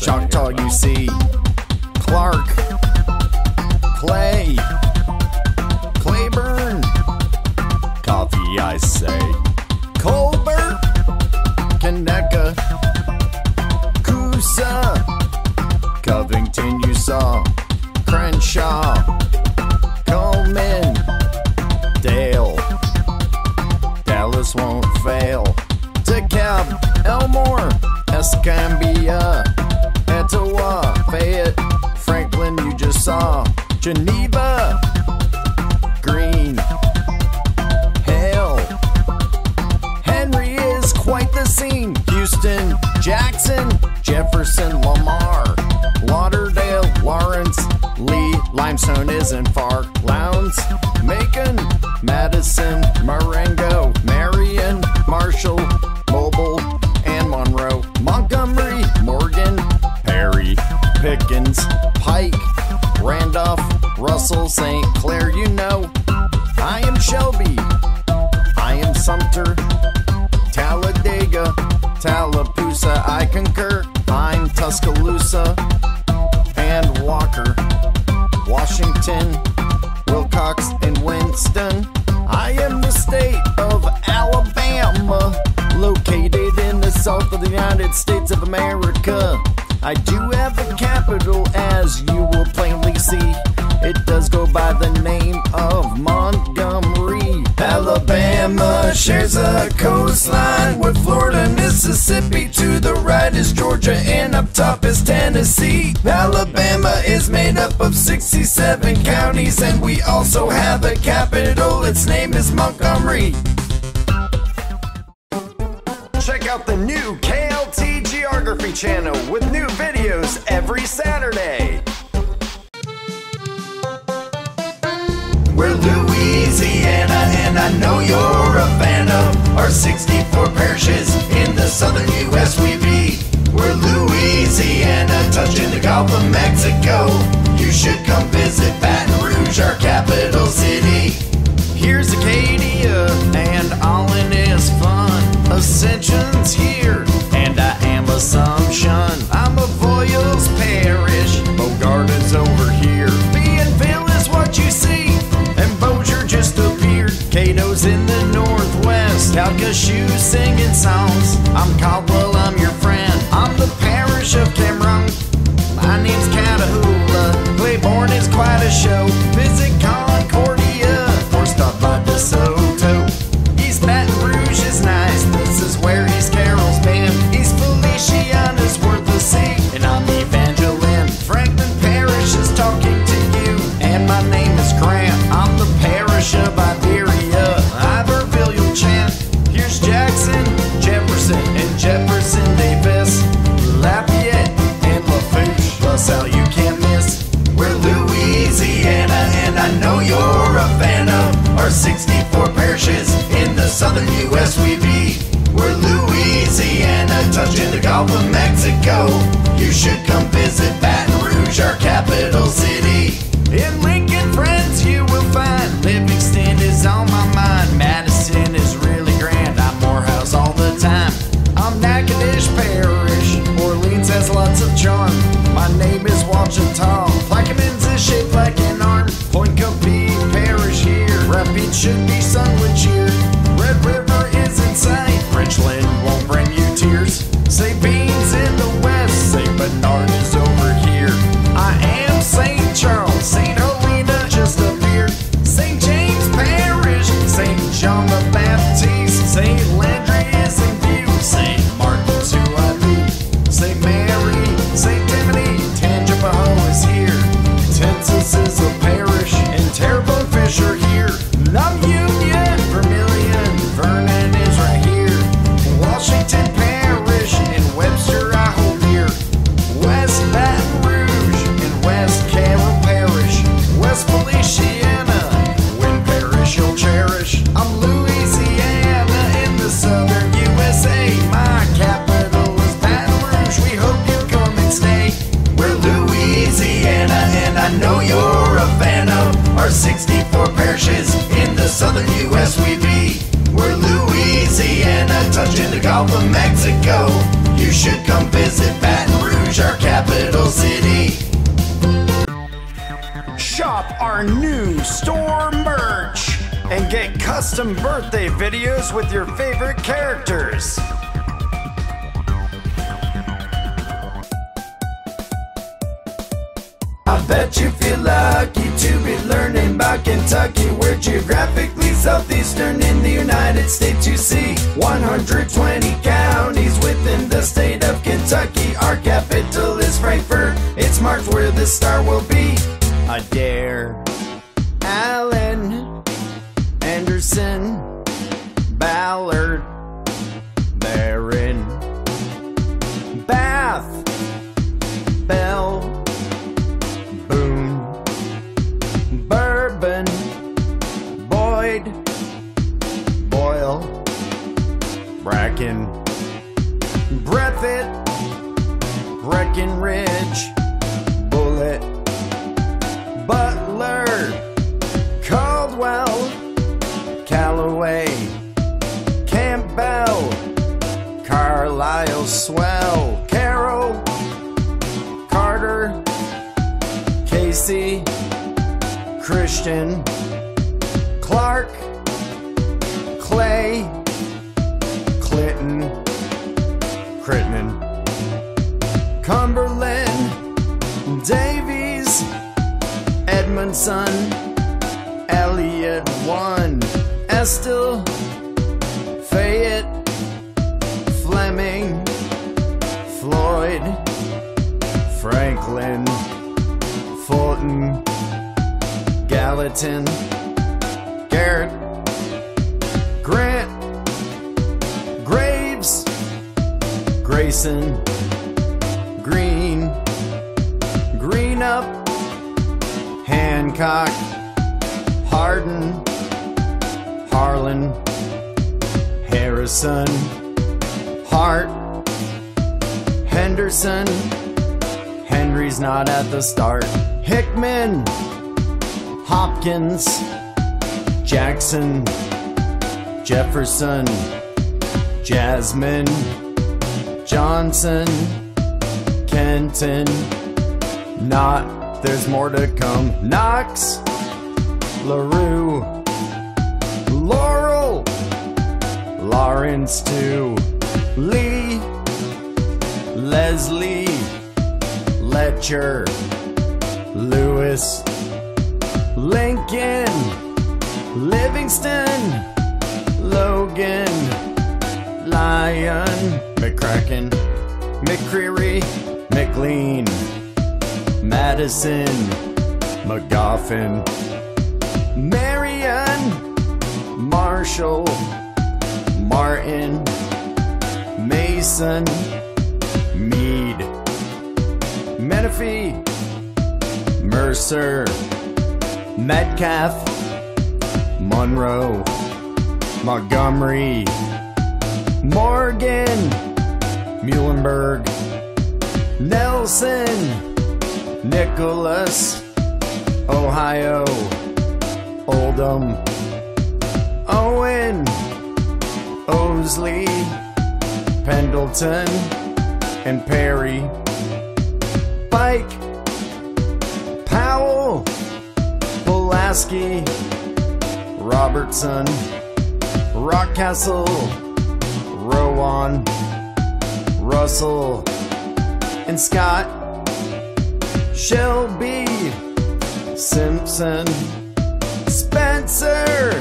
Choctaw, UC, Clark, Clay, Claiborne, Coffee, I say, Colbert, Kaneka, Coosa, Covington, you saw, Crenshaw, Coleman, Dale, Dallas won't fail, DeKalb, Elmore, Escambia, Etowah, Fayette, Franklin, you just saw, Geneva, Green, scene. Houston, Jackson, Jefferson, Lamar, Lauderdale, Lawrence, Lee, Limestone isn't far, Lowndes, Macon, Madison, Marengo, Marion, Marshall, Mobile, and Monroe, Montgomery, Morgan, Perry, Pickens, Pike, Randolph, Russell, St. Clair, you know, I am Shelby, I am Sumter, Talladega, Tallapoosa, I concur, I'm Tuscaloosa, and Walker, Washington, Wilcox, and Winston. I am the state of Alabama, located in the south of the United States of America. I do have a capital, as you will plainly see. It does go by the name of Montgomery. Alabama Alabama shares a coastline with Florida and Mississippi. To the right is Georgia and up top is Tennessee. Alabama is made up of 67 counties, and we also have a capital. Its name is Montgomery. Check out the new KLT Geography channel with new videos every Saturday. We're Louisiana, and I know you're a fan of our 64 parishes in the southern U.S. we be. We're Louisiana, touching the Gulf of Mexico. You should come visit Baton Rouge, our capital city. Here's Acadia, and Olin is fun. Ascension's here, and I am Assumption. I'm a Voyles Parish, Bogart is over here. Beanville is what you see, and Bossier just appeared. Cato's in the northwest, Calcasieu singing songs. I'm Caldwell, I'm your friend. I'm the parish of Cameron. My name's Catahoula. Claiborne is quite a show. Visit Concordia or stop by DeSoto. East Baton Rouge is nice. This is where East Carroll's been. East Feliciana's worth a see, and I'm Evangeline. Franklin Parish is talking to you, and my name is Grant. I'm the parish of Iberia. Iberville, you'll chant. Here's Jackson, Jefferson, and Jefferson Davis, Lafayette, and Lafourche. Plus, out you can't miss. We're Louisiana, and I know you're a fan of our 64 parishes in the southern U.S. we be. We're Louisiana, touching the Gulf of Mexico. You should come visit Baton Rouge, our capital city. In Lincoln, friends, you will find Livingston is on my mind. Madison is really grand. I'm Morehouse all the time. I'm Natchitoches Parish. Orleans has lots of charm. My name is Ouachita. Plaquemines is shaped like an arm. Point Coupee Parish here. Rapid should be sung with cheer. Red River is insane. Richland won't bring you tears. St. Bean's in the west. St. Bernard is over here. I am St. Charles. St. Helena just appeared. St. James Parish. St. John the Baptist. St. Landry is in view. St. Martin's who I meet. St. Mary. St. Tiffany. Tangipahoa is here. Texas is a parish. And Terrebonne Fish are here. Love Union. Vermilion. Vernon is right here. Washington Parish. And Webster I hold here. West Baton Rouge. And West Carroll Parish. West Feliciana. Wynn Parish you'll cherish. I'm Louisiana in the southern USA. My capital is Baton Rouge. We hope you come and stay. We're Louisiana, and I know you're a fan of our 64 parishes in the southern U.S. we be. We're Louisiana, touching the Gulf of Mexico. You should come visit Baton Rouge, our capital city. Shop our new store merch and get custom birthday videos with your favorite characters. I bet you feel lucky to be learning about Kentucky. We're geographically southeastern in the United States. You see 120 counties within the state of Kentucky. Our capital is Frankfort. It's marked where the star will be. Adair, Allen, Anderson, Ballard, Barron, Bath, Bell, Bourbon, Boyd, Boyle, Bracken, Breathitt, Breckenridge, Bullitt, Butler, Caldwell, Callaway, Campbell, Carlisle, Swell, Carroll, Carter, Casey, Christian, Clark, Clay, Clinton, Crittenden, Cumberland, Davies, Edmondson, Elliott, One, Estill, Mountain, Gallatin, Garrett, Grant, Graves, Grayson, Green, Greenup, Hancock, Hardin, Harlan, Harrison, Hart, Henderson, Henry's not at the start, Hickman, Hopkins, Jackson, Jefferson, Jasmine, Johnson, Kenton, Knott, there's more to come, Knox, LaRue, Laurel, Lawrence too, Lee, Leslie, Letcher, Lewis, Lincoln, Livingston, Logan, Lyon, McCracken, McCreary, McLean, Madison, McGoffin, Marion, Marshall, Martin, Mason, Mead, Menifee, Mercer, Metcalf, Monroe, Montgomery, Morgan, Muhlenberg, Nelson, Nicholas, Ohio, Oldham, Owen, Osley, Pendleton, and Perry, Pike, Powell, Pulaski, Robertson, Rockcastle, Rowan, Russell, and Scott, Shelby, Simpson, Spencer,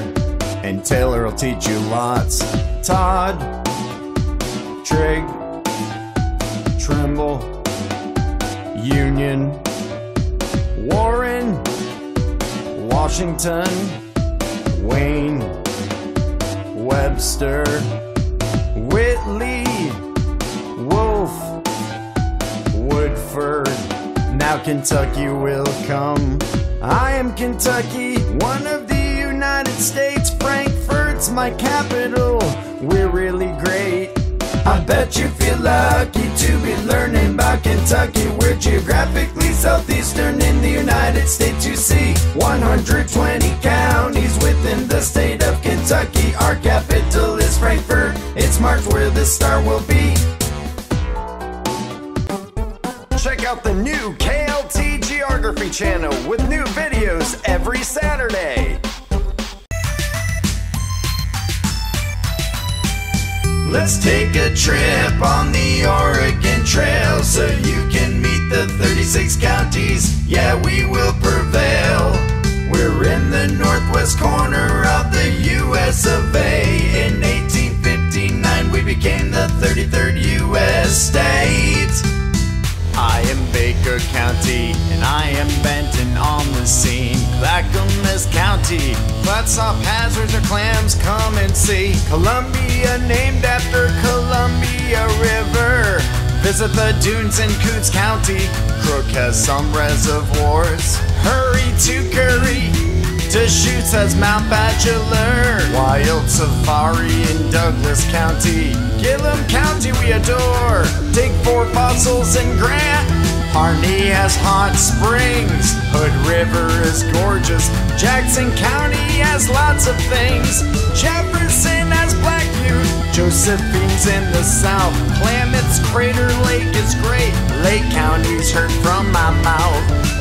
and Taylor will teach you lots, Todd, Trigg, Trimble, Union, Warren, Washington, Wayne, Webster, Whitley, Wolf, Woodford, now Kentucky will come. I am Kentucky, one of the United States, Frankfurt's my capital, we're really great. I bet you feel lucky to be learning about Kentucky. We're geographically southeastern in the United States. You see 120 counties within the state of Kentucky. Our capital is Frankfort. It's marked where the star will be. Check out the new KLT Geography channel with new videos every Saturday. Let's take a trip on the Oregon Trail so you can meet the 36 counties. Yeah, we will prevail. We're in the northwest corner of the U.S. of A. In 1859, we became the 33rd U.S. state. I am Baker County, and I am Benton on the scene. Clackamas County, flat-top hazards or clams, come and see. Columbia, named after Columbia River. Visit the dunes in Coons County, Crook has some reservoirs. Hurry to Curry, Deschutes has Mount Bachelor. Wild Safari in Douglas County, Gillum County we adore. Dig for fossils in Grant, Harney has hot springs. Hood River is gorgeous, Jackson County has lots of things. Jefferson has black butte, Josephine's in the south. Clamett's Crater Lake is great, Lake County's heard from my mouth.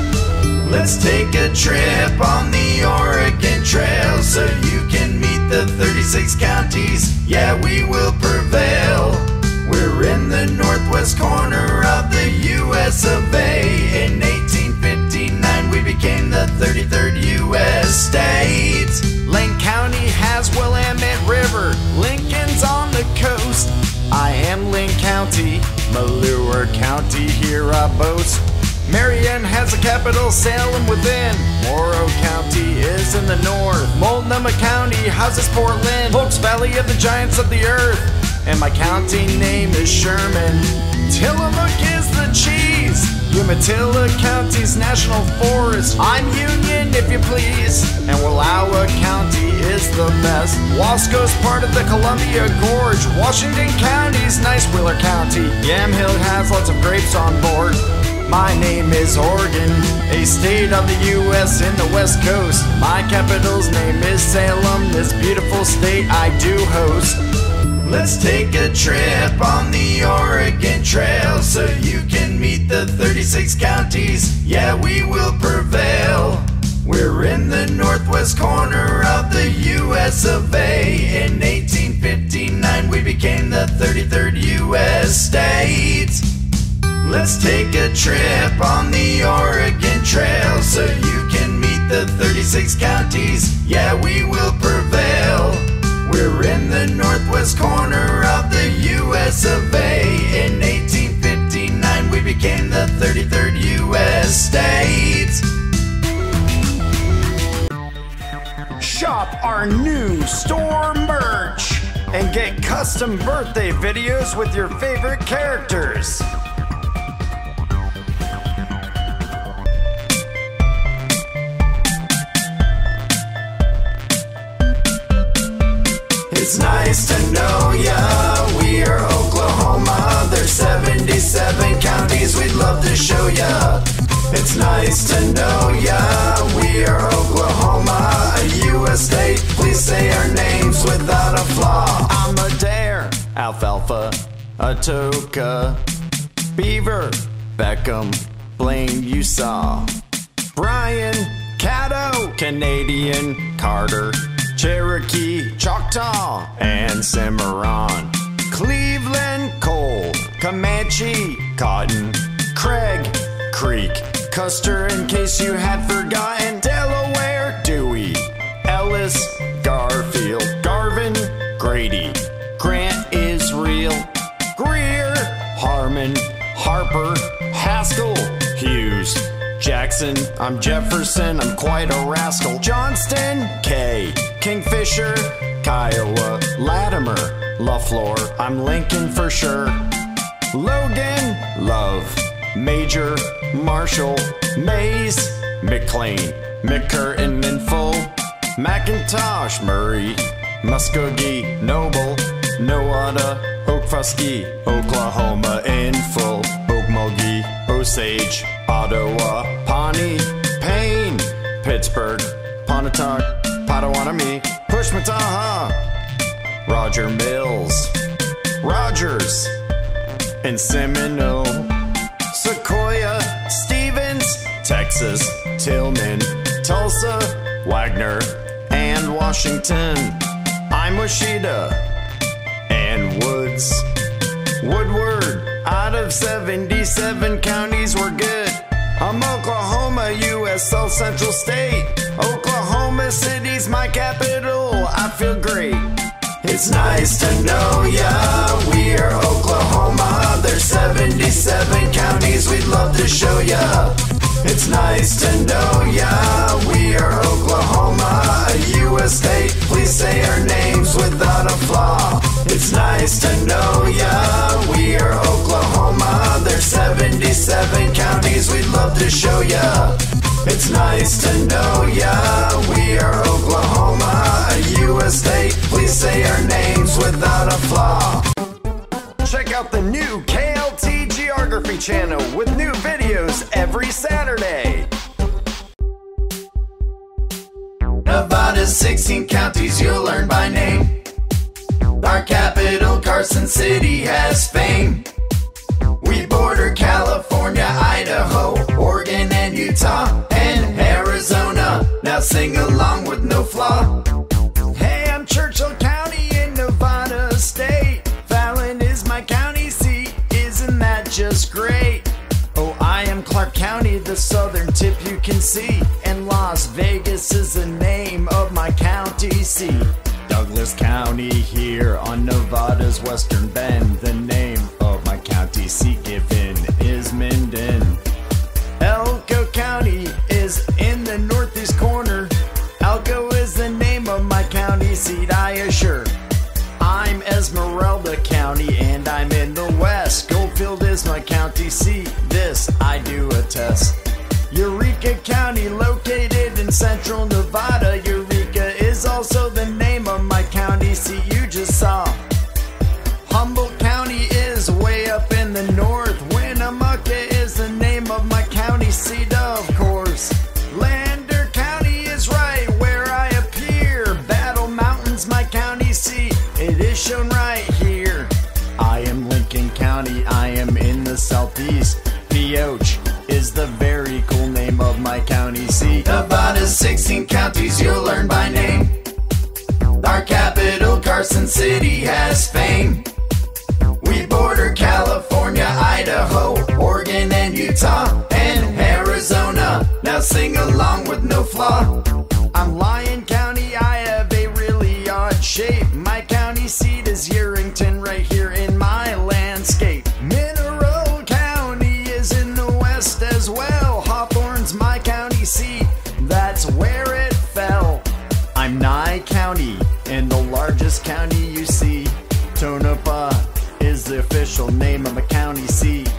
Let's take a trip on the Oregon Trail so you can meet the 36 counties. Yeah, we will prevail. We're in the northwest corner of the U.S. of A. In 1859, we became the 33rd U.S. state. Lane County has Willamette River. Lincoln's on the coast. I am Lane County, Malheur County, here I boast. Marion has a capital, Salem within. Morrow County is in the north. Multnomah County houses Portland, Polk's Valley of the giants of the earth. And my county name is Sherman. Tillamook is the cheese. Umatilla County's national forest. I'm Union, if you please. And Wallowa County is the best. Wasco's part of the Columbia Gorge. Washington County's nice. Wheeler County, Yamhill has lots of grapes on board. My name is Oregon, a state of the U.S. in the West Coast. My capital's name is Salem, this beautiful state I do host. Let's take a trip on the Oregon Trail so you can meet the 36 counties. Yeah, we will prevail. We're in the northwest corner of the U.S. of A. In 1859, we became the 33rd U.S. state. Let's take a trip on the Oregon Trail so you can meet the 36 counties. Yeah, we will prevail. We're in the northwest corner of the U.S. of A. In 1859, we became the 33rd U.S. state. Shop our new store merch and get custom birthday videos with your favorite characters. It's nice to know ya, we are Oklahoma, there's 77 counties we'd love to show ya. It's nice to know ya, we are Oklahoma, a U.S. state, please say our names without a flaw. I'm a dare, alfalfa, Atoka, Beaver, Beckham, Blaine you saw, Brian, Caddo, Canadian, Carter, Cherokee, Choctaw, and Cimarron, Cleveland, Cole, Comanche, Cotton, Craig, Creek, Custer in case you had forgotten, Delaware, Dewey, Ellis, Garfield, Garvin, Grady, Grant, Israel, Greer, Harmon, Harper, Haskell, Hughes, Jackson, I'm Jefferson, I'm quite a rascal, Johnston, Kay, Kingfisher, Kiowa, Latimer, LaFleur, I'm Lincoln for sure, Logan, Love, Major, Marshall, Mays, McLean, McCurtain and Full, McIntosh, Murray, Muskogee, Noble, Nowata, Okfuskee, Oklahoma in full, Okmulgee, Osage, Ottawa, Pawnee, Payne, Pittsburgh, Pontotoc, Potawatomi, Pushmataha, Roger Mills, Rogers, and Seminole, Sequoia, Stevens, Texas, Tillman, Tulsa, Wagner, and Washington. I'm Washita and Woods. Woodward, out of 77 counties we're good. I'm Oklahoma, U.S. South Central State. Oklahoma City's my capital, I feel great. It's nice to know ya, we are Oklahoma, there's 77 counties we'd love to show ya. It's nice to know ya, we are Oklahoma, a U.S. state, please say our names without a flaw. It's nice to know ya, we are Oklahoma, there's 77 counties we'd love to show ya. It's nice to know ya, we are Oklahoma, a U.S. state, please say our names without a flaw. Check out the new KLT Geography channel with new videos every Saturday. Nevada's 16 counties you'll learn by name. Our capital, Carson City, has fame. We border California, Idaho, Oregon and Utah, and Arizona. Now sing along with no flaw. Hey, I'm Churchill County in Nevada State. Fallon is my county seat, isn't that just great? Oh, I am Clark County, the southern tip you can see. And Las Vegas is the name of my county seat. Douglas County here on Nevada's western bend. The name of my county seat given is Minden. the county and I'm in the west. Goldfield is my county seat, this I do attest. Eureka County located in central Nevada. Eureka is also the name of my county seat you just saw. Humboldt County is way up in the north. Winnemucca is the name of my county seat, of course. Lander County is right where I appear. Battle Mountain's my county seat, it is shown right here. I am Lincoln County, I am in the southeast. Pioche is the very cool name of my county seat. Nevada's 16 counties you'll learn by name. Our capital, Carson City, has fame. We border California, Idaho, Oregon, and Utah, and Arizona. Now sing along with no flaw. I'm Lyon County, I have a really odd shape. My county seat is Yerington, right here in my landscape. Mineral County is in the west as well. Hawthorne's my county seat, that's where it fell. I'm Nye County, and the largest county you see. Tonopah is the official name of my county seat.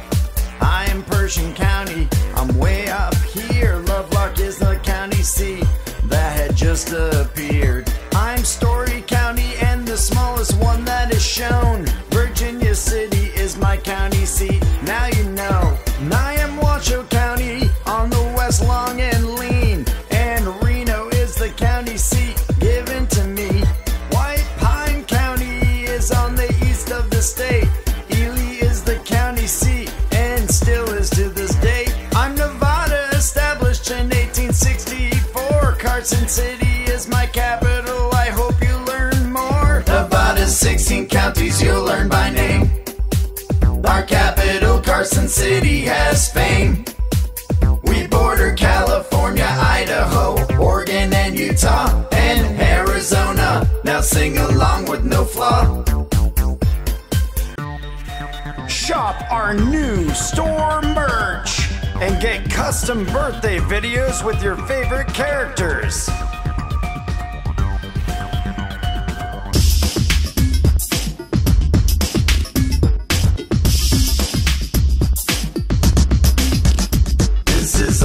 I am Pershing County, I'm way up here. Lovelock is the county seat that had just appeared. I'm Story County, and the smallest one that is shown. Virginia City is my county seat, now you know. And I am Washoe County, on the west long and lean, and Reno is the county seat given to me. White Pine County is on the east of the state. Ely is the county seat and still is to this day. I'm Nevada, established in 1864. Carson City is my capital, I hope you learn more. Nevada's 16 counties you'll learn by name. Our capital, Carson City, has fame. We border California, Idaho, Oregon, and Utah, and Arizona. Now sing along with no flaw. Shop our new store merch and get custom birthday videos with your favorite characters. This is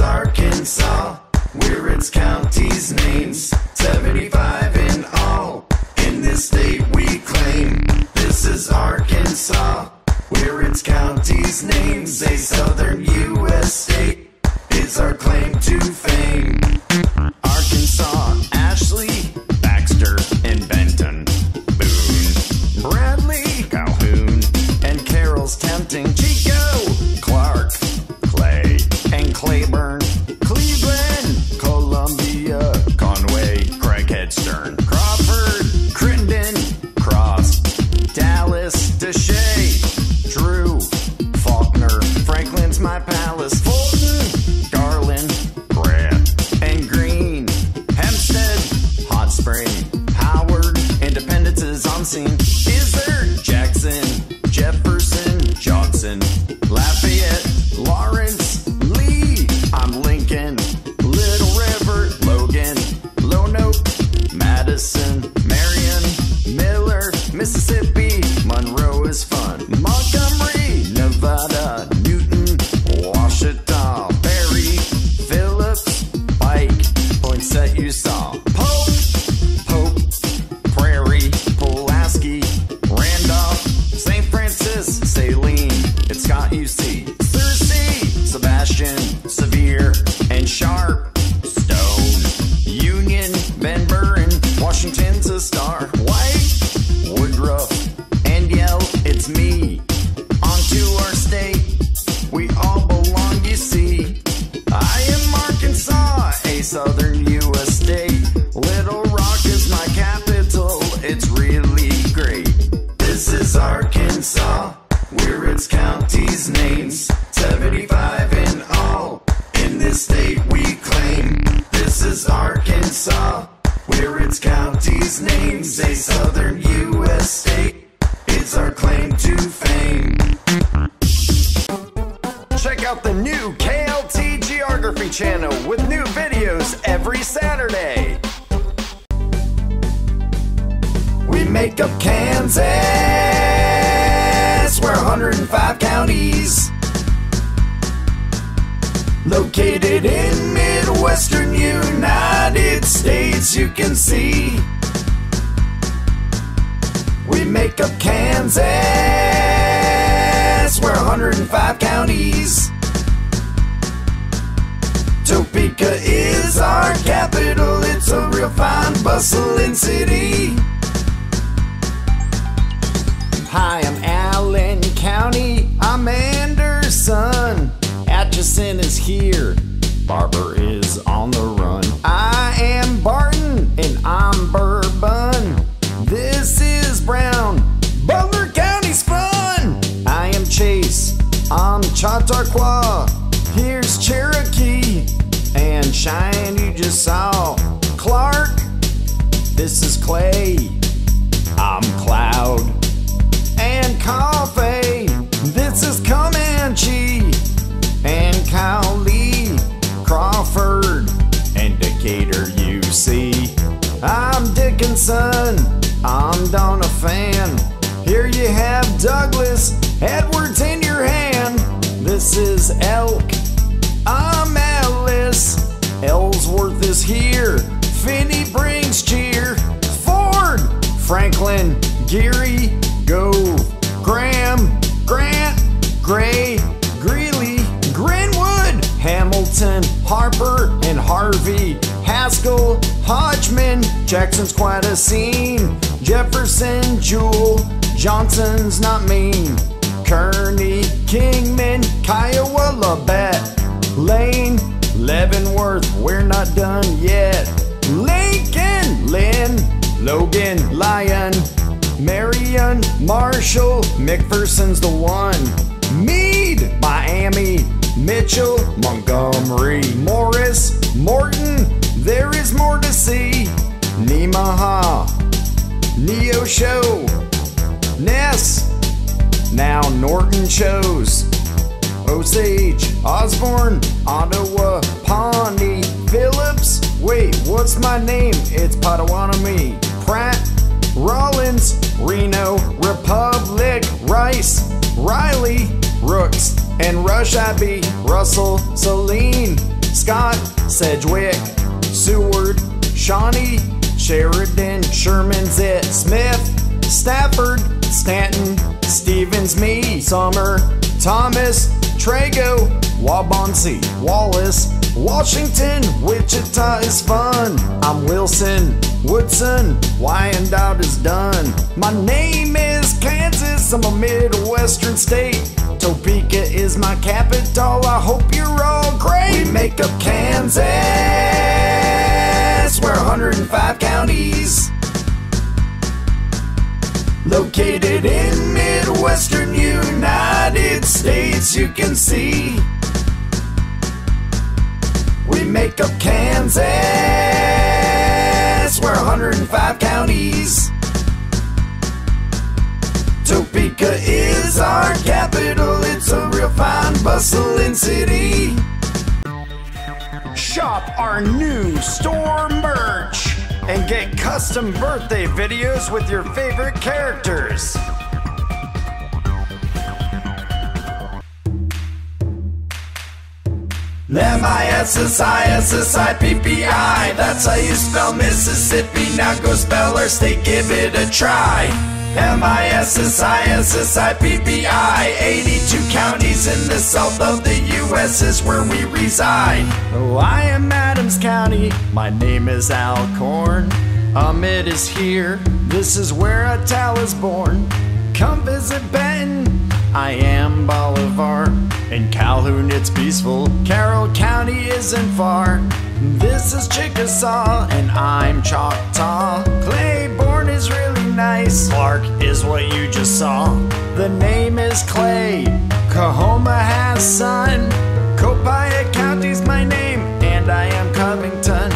Arkansas, we're its county's names, 75 in all, in this state we claim. This is Arkansas, we're its county's names, a southern U.S. state is our claim to fame. Arkansas, Ashley, Baxter, and Benton, Boone, Bradley, Calhoun, and Carroll's Tempting, Chico, Clark, Clay, and Claiborne, Cleveland, Columbia, Conway, Craighead, Stern, Crawford, Crittenden, Cross, Dallas, DeShay, Drew, Faulkner, Franklin's my palace, Fulton, Garland, Grant, and Green, Hempstead, Hot Spring, Howard, Independence is on scene, Izzard, Jackson, Jefferson, Johnson, Lafayette, Lawrence, Lee, I'm Lincoln, Little River, Logan, Lone Oak, Madison, Marion, Miller, Mississippi, Monroe is fun, Montgomery, Nevada, Newton, Washita, Berry, Phillips, Pike, Poinsett, Usaw, Pope, Prairie, Pulaski, Randolph, St. Francis, Saline, it's Scott UC, Searcy, Sebastian, Sevier, and Sharp, Stone, Union, Van Buren, Washington's a star, White, Woodruff, and yell, it's me. On to our state, we all belong, you see. I am Arkansas, a southern U.S. state. Little Rock is my capital, it's really great. This is Arkansas, we're its county's names, 75 in all, in this state we claim. This is Arkansas, we're its county's names, a southern U.S. state. It's our claim to fame. Check out the new KLT Geography channel with new videos every Saturday. We make up Kansas. Located in Midwestern United States, you can see we make up Kansas. We're 105 counties. Topeka is our capital. It's a real fine, bustling city. Hi, I'm Allen County. I'm Anderson. Atchison is here. Barber is on the run. I am Barton and I'm Bourbon. This is Brown. Butler County's fun. I am Chase. I'm Chautauqua. Here's Cherokee and Cheyenne you just saw. Clark. This is Clay. I'm Cloud and Coffee. This is Comanche and Cowley, Crawford, and Decatur, you see. I'm Dickinson, I'm Doniphan. Here you have Douglas, Edwards in your hand. This is Elk, I'm Alice. Ellsworth is here, Finney brings cheer. Ford, Franklin, Geary, Gove, Graham, Grant, Gray, Greeley, Greenwood, Hamilton, Harper, and Harvey, Haskell, Hodgman, Jackson's quite a scene, Jefferson, Jewell, Johnson's not mean, Kearney, Kingman, Kiowa, Labette, Lane, Leavenworth, we're not done yet, Lincoln, Lynn, Logan, Lyon, Marion, Marshall, McPherson's the one, Meade, Miami, Mitchell, Montgomery, Morris, Morton, there is more to see, Nemaha, Neosho, Ness, now Norton shows, Osage, Osborne, Ottawa, Pawnee, Phillips, wait, what's my name? It's Potawatomi, Pratt, Rollins, Reno, Republic, Rice, Riley, Rooks, and Rush Abbey, Russell, Saline, Scott, Sedgwick, Seward, Shawnee, Sheridan, Sherman, Zett, Smith, Stafford, Stanton, Stevens, Mee, Summer, Thomas, Trago, Wabonsi, Wallace, Washington, Wichita is fun. I'm Wilson, Woodson, Wyandotte is done. My name is Kansas, I'm a Midwestern state. Topeka is my capital, I hope you're all great. We make up Kansas, we're 105 counties. Located in Midwestern United States, you can see we make up Kansas, we're 105 counties. Topeka is our capital, it's a real fine, bustling city. Shop our new store merch and get custom birthday videos with your favorite characters. M-I-S-S-I-S-S-I-P-P-I, that's how you spell Mississippi. Now go spell our state, give it a try. M-I-S-S-I-S-S-I-P-P-I, 82 counties in the south of the U.S. is where we reside. Oh, I am Adams County, my name is Alcorn. Ahmed is here, this is where Atala is born. Come visit Benton, I am Bolivar. In Calhoun it's peaceful, Carroll County isn't far. This is Chickasaw and I'm Choctaw. Claiborne is really nice, Clark is what you just saw. The name is Clay, Kahoma has sun. Copiah County's my name and I am Covington.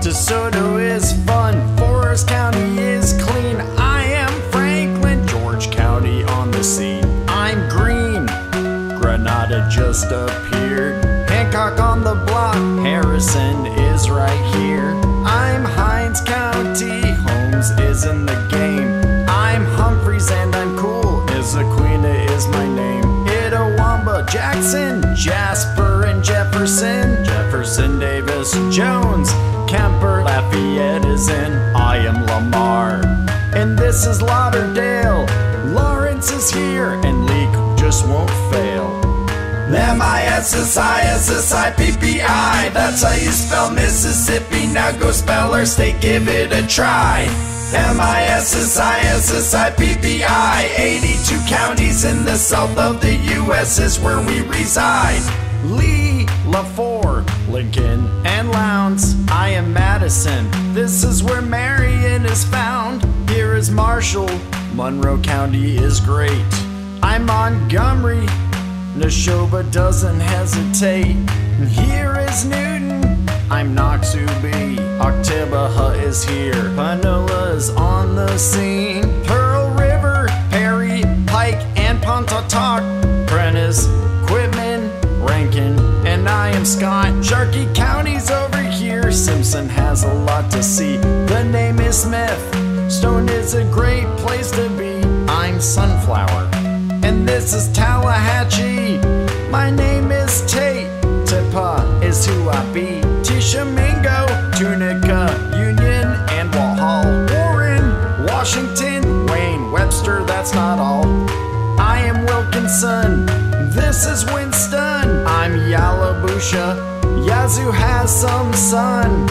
DeSoto is fun, Forest County is clean. I am Franklin, George County on the scene. I'm Green, Granada just appeared. Hancock on the block, Harrison is right here. I'm Hinds County, Holmes is in the game. I'm Humphreys and I'm cool, Issaquena is my name. Itawamba, Jackson, Jasper, and Jefferson. Curtis Jones. Kemper Lafayette is in. I am Lamar. And this is Lauderdale. Lawrence is here. And Leak just won't fail. M-I-S-S-I-S-S-I-P-P-I. That's how you spell Mississippi. Now go spell our state. Give it a try. M-I-S-S-I-S-S-I-P-P-I. 82 counties in the south of the U.S. is where we reside. Lee, Lafore, Lincoln, and Lowndes. I am Madison. This is where Marion is found. Here is Marshall. Monroe County is great. I'm Montgomery. Neshoba doesn't hesitate. And here is Newton. I'm Noxubee. Octibaha is here. Panola is on the scene. Pearl River, Perry, Pike, and Pontotoc. Prentice, Quitman, Rankin, and I am Scott. Sharkey County's over here. Simpson has a lot to see. The name is Smith. Stone is a great place to be. I'm Sunflower. And this is Tallahatchie. My name is Tate. Tippah is who I be. Tishomingo, Tunica, Union, and Walhall. Warren, Washington, Wayne, Webster, that's not all. I am Wilkinson. This is Winston. I'm Yallabusha. Yazoo has some sun.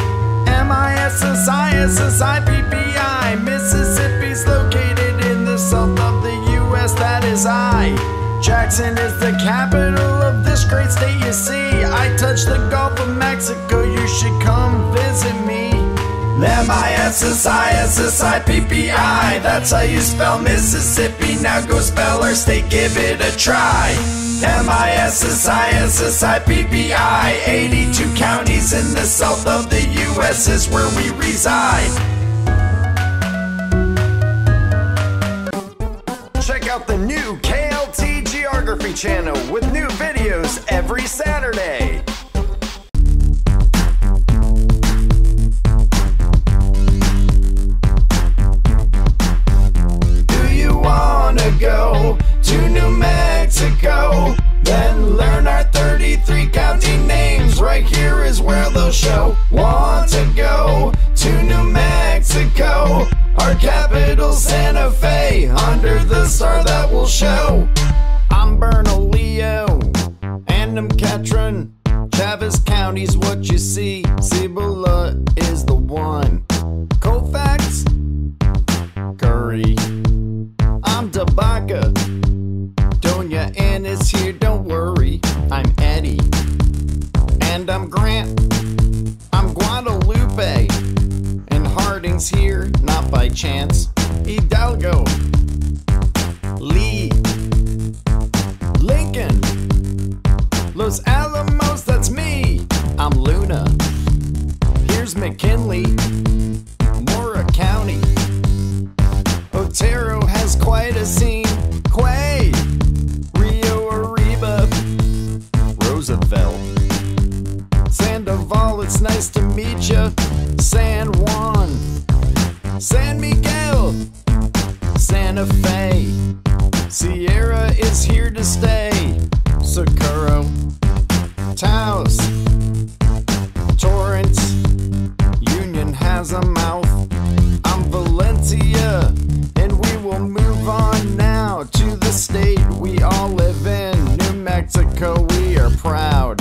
M-I-S-S-I-S-S-I-P-P-I. Mississippi's located in the south of the U.S. That is I. Jackson is the capital of this great state, you see. I touch the Gulf of Mexico, you should come visit me. M-I-S-S-I-S-S-I-P-P-I. That's how you spell Mississippi. Now go spell our state, give it a try. M-I-S-S-I-S-S-I-P-P-I. 82 counties in the south of the U.S. is where we reside. Check out the new KLT Geography channel with new videos every Saturday. Do you wanna go to New Mexico? Then learn our 33 county names. Right here is where they'll show. Want to go to New Mexico? Our capital, Santa Fe, under the star that will show. I'm Bernalillo, and I'm Catron. Chaves County's what you see, Cibola is the one. Colfax, Curry. I'm Tabaca, Doña Anna's here, don't worry. I'm Eddie, and I'm Grant. I'm Guadalupe. Harding's here, not by chance. Hidalgo, Lee, Lincoln, Los Alamos, that's me. I'm Luna. Here's McKinley, Mora County. Otero has quite a scene. Quay, Rio Arriba, Roosevelt. Sandoval, it's nice to meet ya. San Juan, San Miguel, Santa Fe. Sierra is here to stay. Socorro, Taos, Torrance. Union has a mouth. I'm Valencia, and we will move on now to the state we all live in. New Mexico, we are proud.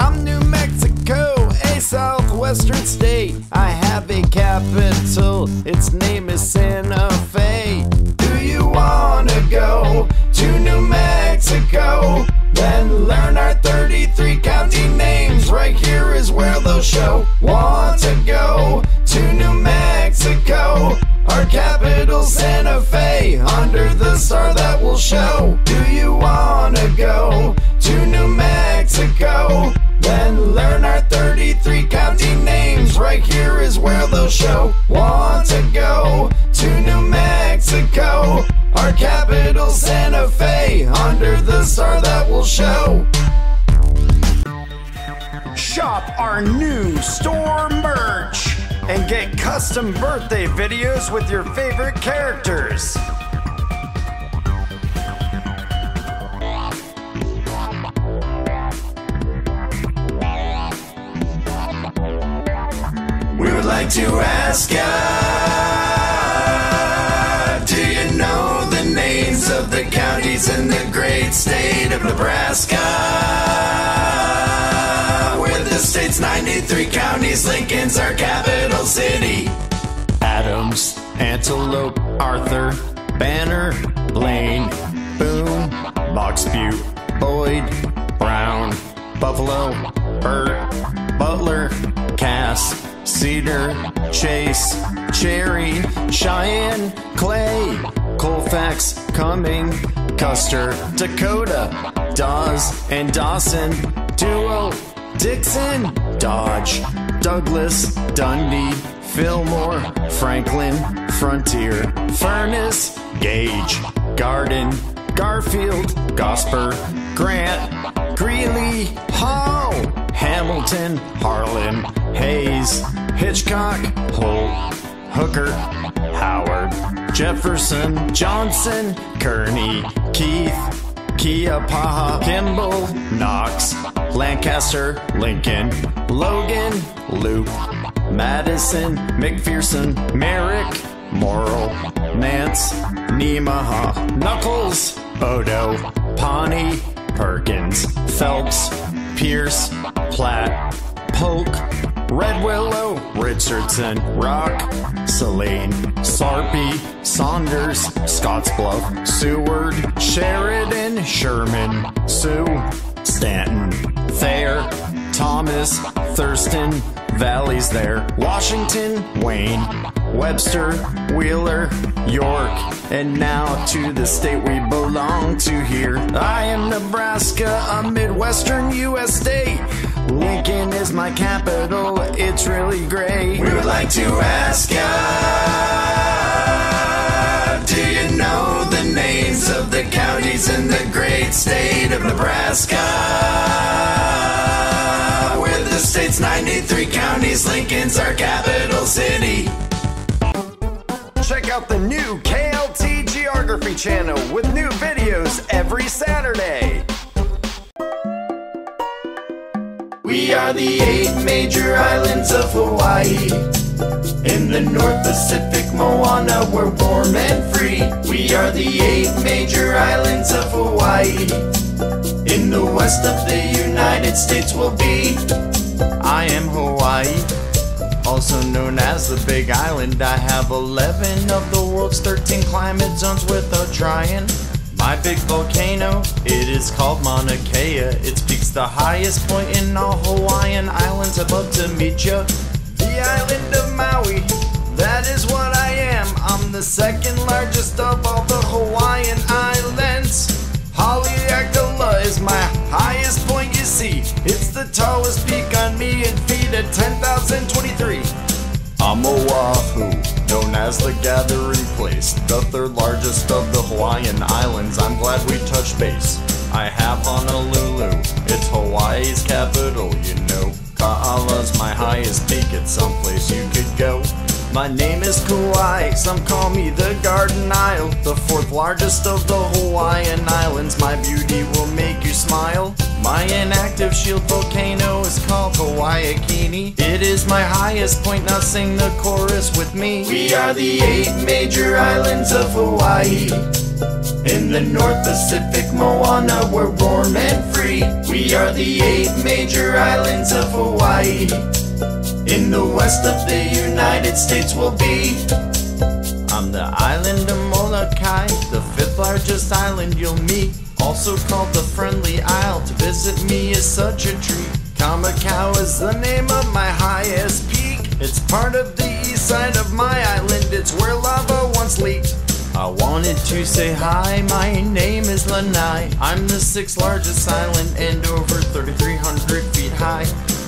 I'm New Mexico, a southwestern state. I have a capital, its name is Santa Fe. Do you wanna go to New Mexico? Then learn our 33 county names. Right here is where they'll show. Want to go to New Mexico? Our capital, Santa Fe, under the star that will show. Do you wanna go to New Mexico? Then learn our 33 county names. Right here is where they'll show. Want to go to New Mexico? Our capital, Santa Fe, under the star that will show. Shop our new store merch and get custom birthday videos with your favorite characters. Alaska. Do you know the names of the counties in the great state of Nebraska? Where the state's 93 counties, Lincoln's our capital city. Adams, Antelope, Arthur, Banner, Blaine, Boone, Box Butte, Boyd, Brown, Buffalo, Burt, Butler, Cass, Cedar, Chase, Cherry, Cheyenne, Clay, Colfax, Cumming, Custer, Dakota, Dawes and Dawson, Duo, Dixon, Dodge, Douglas, Dundee, Fillmore, Franklin, Frontier, Furnace, Gage, Garden, Garfield, Gosper, Grant, Greeley, Hall, Hamilton, Harlan, Hayes, Hitchcock, Holt, Hooker, Howard, Jefferson, Johnson, Kearney, Keith, Keapaha, Kimball, Knox, Lancaster, Lincoln, Logan, Loop, Madison, McPherson, Merrick, Morrill, Nance, Nemaha, Knuckles, Odo, Pawnee, Perkins, Phelps, Pierce, Platt, Polk, Red Willow, Richardson, Rock, Saline, Sarpy, Saunders, Scottsbluff, Seward, Sheridan, Sherman, Sue, Stanton, Thayer, Thomas, Thurston, Valley's there, Washington, Wayne, Webster, Wheeler, York, and now to the state we belong to here. I am Nebraska, a Midwestern U.S. state. Lincoln is my capital, it's really great. We would like to ask ya, do you know the names of the counties in the great state of Nebraska? Where the state's 93 counties, Lincoln's our capital city. Check out the new KLT Geography channel with new videos every Saturday. We are the 8 major islands of Hawaii. In the North Pacific, Moana, we're warm and free. We are the 8 major islands of Hawaii. In the west of the United States we'll be. I am Hawaii, also known as the Big Island. I have 11 of the world's 13 climate zones without trying. My big volcano, it is called Mauna Kea. It peaks the highest point in all Hawaiian Islands. I'd love to meet ya. The island of Maui, that is what I am. I'm the second largest of all the Hawaiian Islands. Haleakala is my highest point you see. It's the tallest peak on me and feet at 10,023. I'm Oahu, known as the Gathering Place, the third largest of the Hawaiian Islands. I'm glad we touched base. I have Honolulu, it's Hawaii's capital, you know. Ka'ala's my highest peak, it's someplace you could go. My name is Kauai, some call me the Garden Isle, the fourth largest of the Hawaiian Islands. My beauty will make you smile. My inactive shield volcano is called Kauaiakini. It is my highest point, now sing the chorus with me. We are the 8 major islands of Hawaii. In the North Pacific, Moana, we're warm and free. We are the 8 major islands of Hawaii. In the west of the United States we'll be. I'm the island of Molokai, the 5th largest island you'll meet. Also called the Friendly Isle, to visit me is such a treat. Kamakau is the name of my highest peak. It's part of the east side of my island, it's where lava once leaked. I wanted to say hi, my name is Lanai. I'm the 6th largest island and over 3,300 feet high.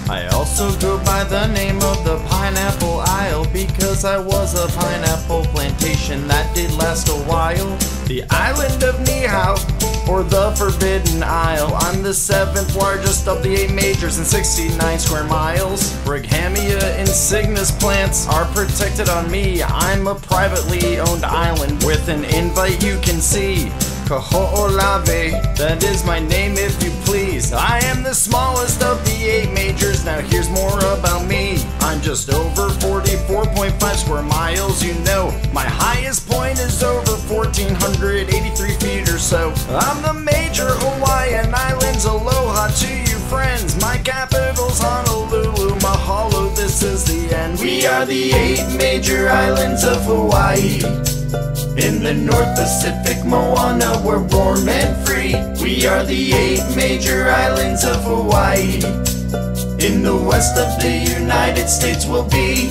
I also go by the name of the Pineapple Isle because I was a pineapple plantation that did last a while. The island of Niihau, or the Forbidden Isle. I'm the 7th largest of the 8 majors and 69 square miles. Brighamia insignis plants are protected on me. I'm a privately owned island with an invite you can see. Kaho'olawe, that is my name if you please. I am the smallest of the 8 majors, now here's more about me. I'm just over 44.5 square miles, you know. My highest point is over 1,483 feet or so. I'm the major Hawaiian Islands, aloha to you friends. My capital's Honolulu, mahalo, this is the end. We are the 8 major islands of Hawaii. In the North Pacific, Moana, we're warm and free. We are the 8 major islands of Hawaii. In the west of the United States we'll be.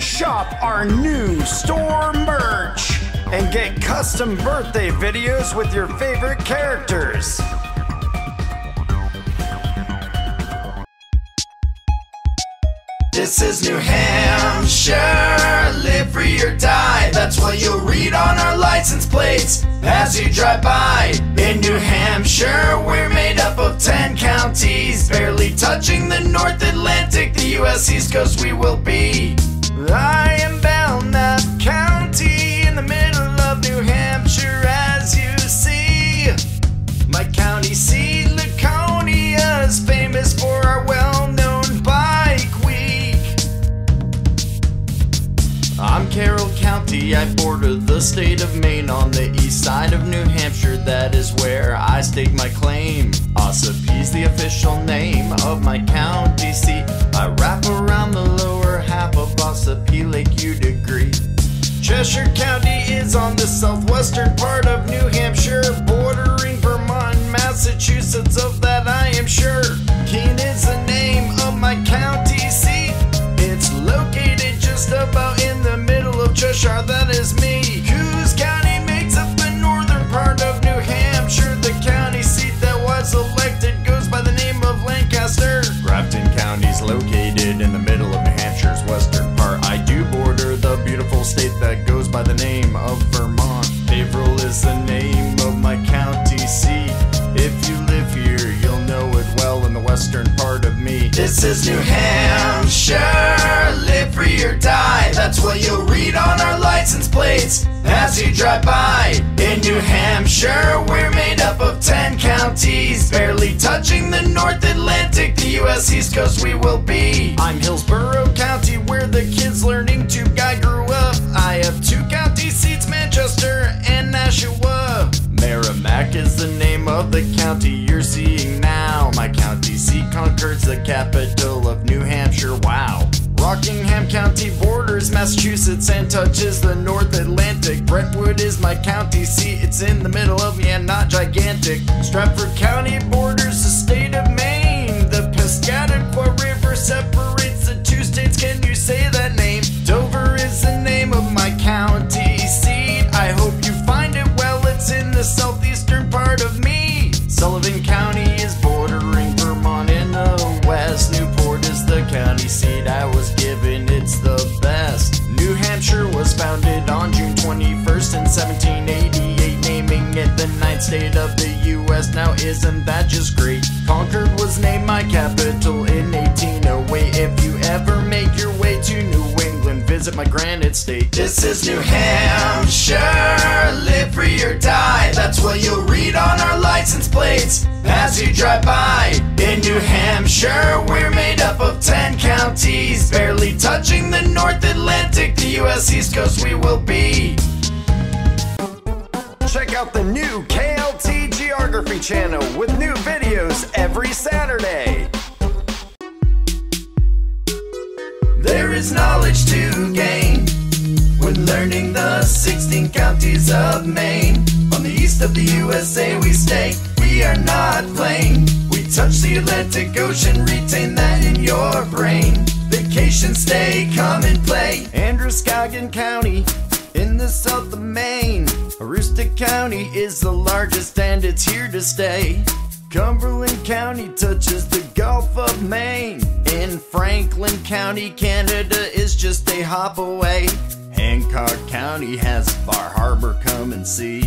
Shop our new store merch and get custom birthday videos with your favorite characters. This is New Hampshire, live free or die. That's what you'll read on our license plates as you drive by. In New Hampshire, we're made up of 10 counties, barely touching the North Atlantic, the U.S. East Coast we will be. I am Belknap County, in the middle of New Hampshire as you see. My county seat, Laconia, is famous for our well-known bike week. I'm Carroll County, I border the state of Maine on the east side of New Hampshire, that is where I stake my claim. Ossapee's the official name of my county seat. I wrap around the lower half of Ossipee Lake Udegree. Cheshire County is on the southwestern part of New Hampshire, bordering Vermont, Massachusetts, of that I am sure. Keene is the name of my county seat. It's located just about in the middle of Cheshire, that is me. Coos County makes up the northern part of New Hampshire. The county seat that was elected goes by the name of Lancaster. Grafton County is located in the middle of New Hampshire's western part. I do border the beautiful state that goes by the name of Vermont. Haverhill is the name of my county seat. If you live here, you'll know it well in the western part of me. This is New Hampshire, live free or die. That's what you'll read on our license plates as you drive by. In New Hampshire, we're made up of 10 counties, barely touching the North Atlantic, the U.S. East Coast we will be. I'm Hillsborough County, where the kids learning to guide grew up. I have 2 county seats, Manchester and Nashua. Merrimack is the name of the county you're seeing now. My county seat, Concord's the capital of New Hampshire, wow. Rockingham County borders Massachusetts and touches the North Atlantic. Brentwood is my county seat, it's in the middle of me and not gigantic. Stratford County borders the state of Maine. The Piscataqua River separates the 2 states, can you say that name? Dover is the name of my county seat. I hope you find it well, it's in the southeastern part of me. Sullivan County is bordering Vermont in the west. Newport is the county seat I was given, it's the best. New Hampshire was founded on June 21st in 1788, naming it the 9th state of the U.S. Now isn't that just great? Concord was named my capital in 1808. If you ever make your way to New England, visit my granite state. This is New Hampshire, live free or die. That's what you'll read on our license plates as you drive by. In New Hampshire, we're made up of 10 counties, barely touching the North Atlantic, the U.S. East Coast we will be. Check out the new KLT Geography channel with new videos every Saturday. There is knowledge to gain when learning the 16 counties of Maine. On the east of the USA we stay, we are not playing. We touch the Atlantic Ocean, retain that in your brain. Vacation, stay, come and play. Androscoggin County in the south of Maine. Aroostook County is the largest and it's here to stay. Cumberland County touches the Gulf of Maine. In Franklin County, Canada is just a hop away. Hancock County has Bar Harbor, come and see.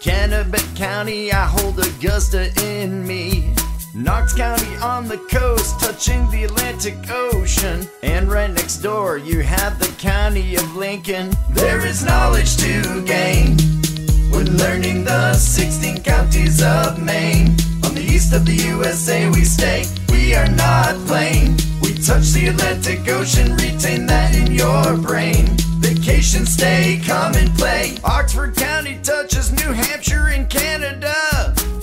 Kennebec County, I hold Augusta in me. Knox County on the coast, touching the Atlantic Ocean. And right next door, you have the county of Lincoln. There is knowledge to gain We're learning the 16 counties of Maine. On the east of the USA we stay, we are not plain. We touch the Atlantic Ocean, retain that in your brain. Vacation, stay, come and play. Oxford County touches New Hampshire and Canada.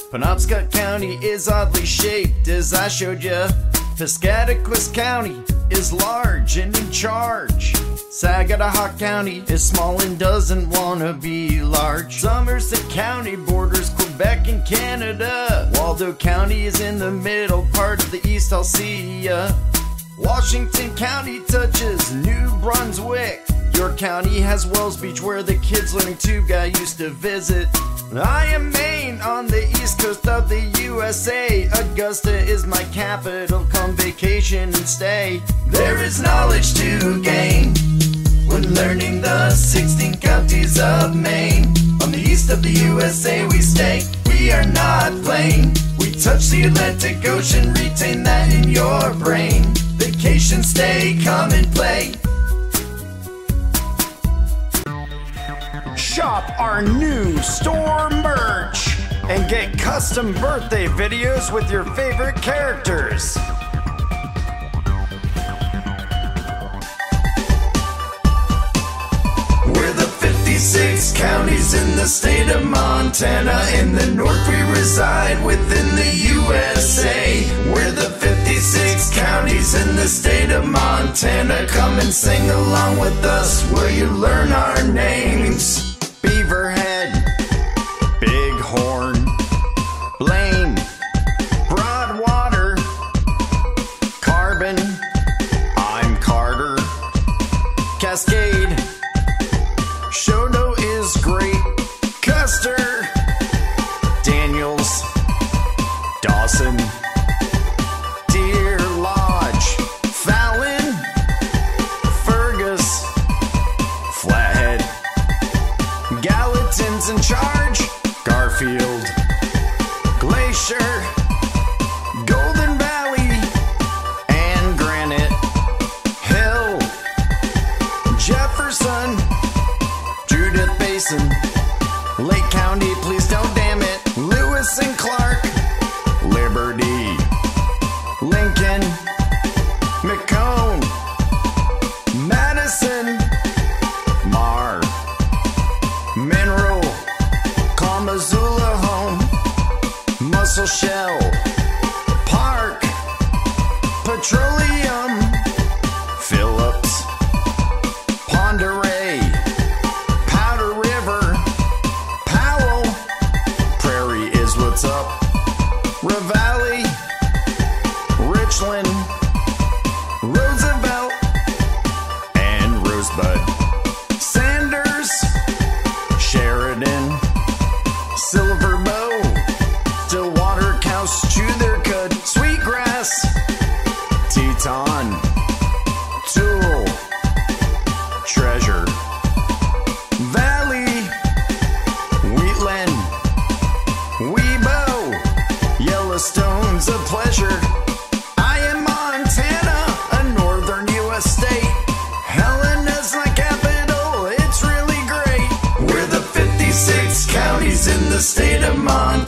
Penobscot County is oddly shaped, as I showed ya. Piscataquis County is large and in charge. Saginaw County is small and doesn't wanna be large. Somerset County borders Quebec and Canada. Waldo County is in the middle part of the east, I'll see ya. Washington County touches New Brunswick. York County has Wells Beach, where the kids learning tube guy used to visit. I am Maine on the east coast of the USA. Augusta is my capital, come vacation and stay. There is knowledge to gain when learning the 16 counties of Maine. On the east of the USA we stay, we are not plain. We touch the Atlantic Ocean, retain that in your brain. Vacation, stay, come and play. Shop our new store merch and get custom birthday videos with your favorite characters. We're the 56 counties in the state of Montana. In the north we reside within the USA. We're the 56 counties in the state of Montana. Come and sing along with us where you learn our names. Beaverhead, Bighorn, Blaine, Broadwater, Carbon, I'm Carter, Cascade, Shodo is great, Custer, Daniels, Dawson, Deer Lodge, Fallon, Fergus, Flathead, Gallatin's in charge, Garfield, Glacier, Golden Valley, and Granite Hill, Jefferson, Judith Basin, Lake County, please don't damn it, Lewis and Clark, Liberty, Lincoln, McCone, Madison, Marr, Mineral, Clamazzula Home, Muscle Shell, Park, Petroleum, Phillips, Ponderay, Powder River, Powell, Prairie is what's up, Ravalli, Richland, Roosevelt, and Rosebud, Sanders, Sheridan, Silver Bow, Stillwater, Cows, Chew Their Cud, Sweetgrass, Teton, Tool, Treasure, Valley, Wheatland, Weibo, Yellowstone's a pleasure. I am Montana, a northern U.S. state. Helena's my capital, it's really great. We're the 56 counties in the state of Montana.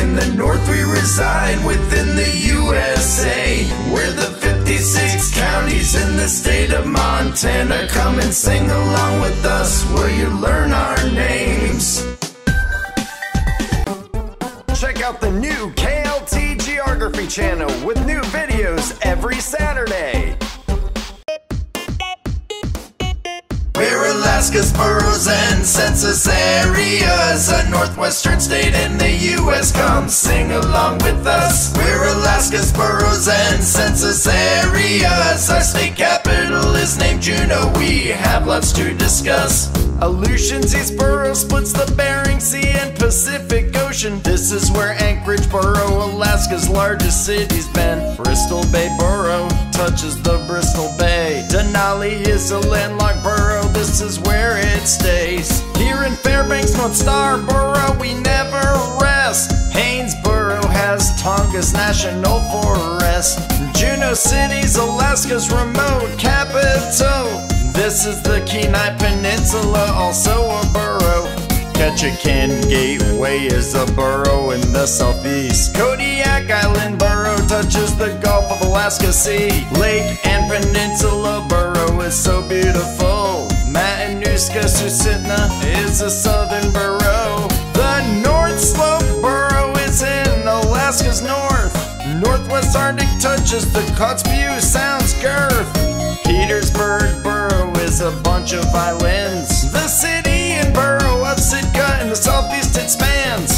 In the north we reside within the USA. We're the 56 counties in the state of Montana. Come and sing along with us where you learn our names. Check out the new KLT Geography channel with new videos every Saturday. We're Alaska's boroughs and census areas, a northwestern state in the U.S. Come sing along with us. We're Alaska's boroughs and census areas. Our state capital is named Juneau. We have lots to discuss. Aleutians, East Borough splits the Bering Sea and Pacific Ocean. This is where Anchorage Borough, Alaska's largest city's been. Bristol Bay Borough touches the Bristol Bay. Denali is a landlocked borough, this is where it stays. Here in Fairbanks, North Star Borough, we never rest. Hainesboro has Tongass National Forest. Juneau City's Alaska's remote capital. This is the Kenai Peninsula, also a borough. Ketchikan Gateway is a borough in the southeast. Kodiak Island Borough touches the Gulf of Alaska Sea. Lake and Peninsula Borough is so beautiful. Matanuska Susitna is a southern borough. The North Slope Borough is in Alaska's north. Northwest Arctic touches the Kotzebue Sound's girth. Petersburg Borough is a bunch of islands. The city and borough of Sitka in the southeast it spans.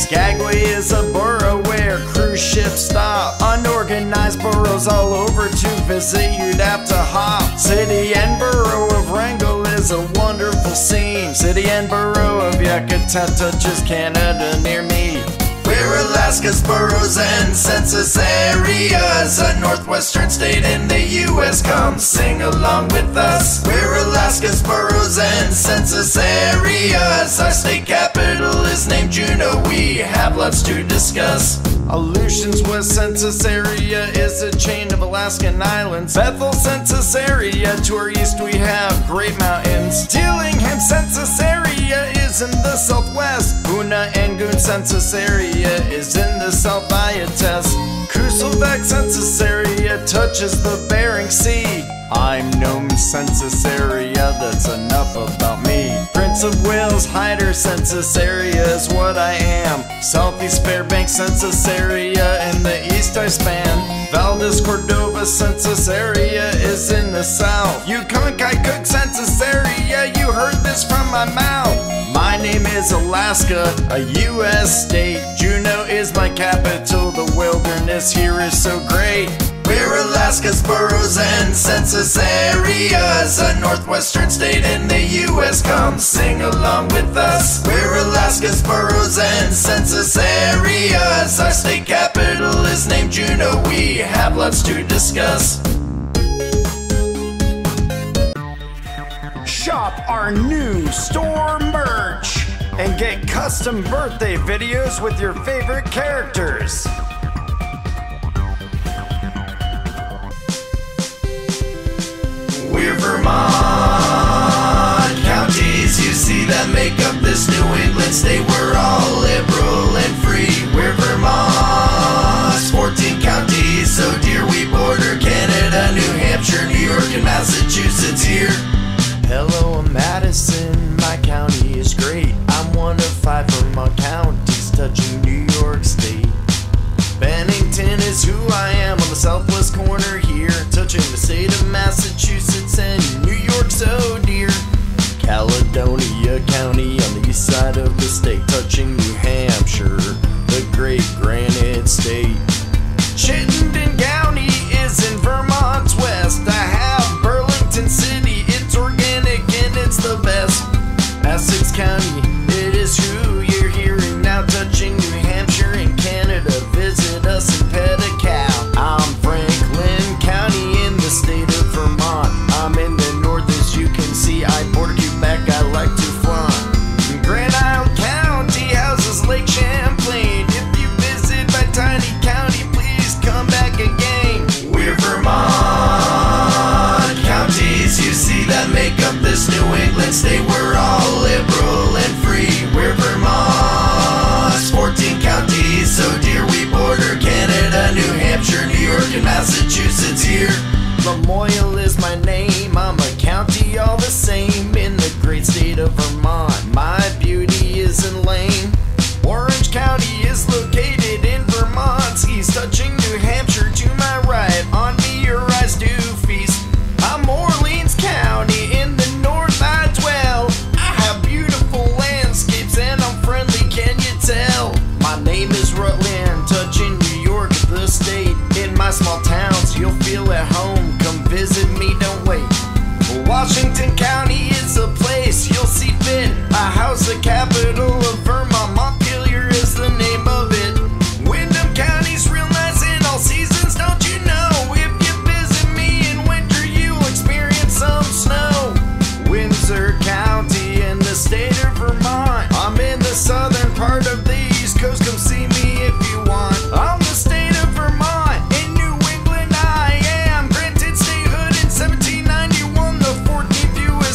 Skagway is a borough where cruise ships stop. Unorganized boroughs all over to visit you'd have to hop. City and borough of Wrangell is a wonderful scene. City and borough of Yakutat touches Canada near me. We're Alaska's boroughs and census areas, a northwestern state in the U.S. Come sing along with us. We're Alaska's boroughs and census areas. Our state capital is named Juneau. We have lots to discuss. Aleutian's West Census Area is a chain of Alaskan islands. Bethel Census Area, to our east we have Great Mountains. Dillingham Census Area is in the southwest. Hoona and Goon Census Area is in the South Iotest. Kusulvak Census Area touches the Bering Sea. I'm Nome Census Area, that's enough about me. Prince of Wales Hyder Census Area is what I am. Southeast Fairbanks Census Area, in the east I span. Valdez Cordova Census Area is in the south. Yukon Cook Census Area, you heard this from my mouth. My name is Alaska, a U.S. state. Juneau is my capital, the wilderness here is so great. We're Alaska's boroughs and census areas, a northwestern state in the U.S. Come sing along with us. We're Alaska's boroughs and census areas. Our state capital is named Juneau. We have lots to discuss. Shop our new store merch and get custom birthday videos with your favorite characters. We're Vermont counties, you see that make up this New England state. We're all liberal and free. We're Vermont, 14 counties, so dear we border Canada, New Hampshire, New York, and Massachusetts here. Hello, I'm Madison, my county is great. I'm one of 5 Vermont counties touching New York State. Bennington is who I am, on the southwest corner here, touching the state of Massachusetts and New York, so dear. Caledonia County on the east side of the state, touching New Hampshire, the great Granite State. Chittenden County is in Vermont's west. I have Burlington City, it's organic and it's the best. Essex County, it is who you're hearing now, touching New Hampshire and Canada. Visit us in Petacow. I'm Franklin County in the state of Vermont. I'm in the north, as you can see. I border Quebec, I like to flaunt. Grand Isle County houses Lake Champlain. If you visit my tiny county, please come back again. We're Vermont counties, you see that make up this New England state. We're all liberal and free. We're Vermont, 14 counties, so dear we border Canada, New Hampshire, New York, and Massachusetts here. Lamoille is my name, I'm a county all the same, in the great state of Vermont, my beauty isn't lame. Orange County is located in Vermont's east, touching New Hampshire to my right, on me your eyes do feast. I'm Orleans County, in the north I dwell, I have beautiful landscapes and I'm friendly, can you tell? My name is Rutland, touching New York, the state. In my small towns, you'll feel at home, come visit me, don't wait. Washington County is a place you'll see fit. A house, the capital of Vermont, Montpelier is the name of it. Windham County's real nice in all seasons, don't you know? If you visit me in winter, you'll experience some snow. Windsor County in the state of Vermont. I'm in the southern part of the East Coast, come see me if you want. I'm the state of Vermont, in New England I am. Granted statehood in 1791, the 14th U.S.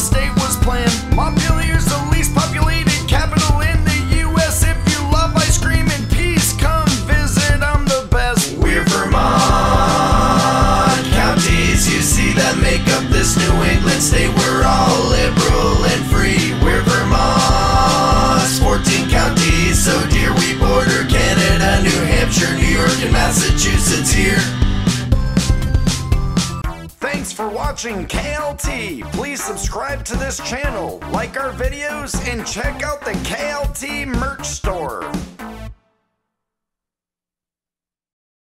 Massachusetts here. Thanks for watching KLT. Please subscribe to this channel, like our videos, and check out the KLT merch store.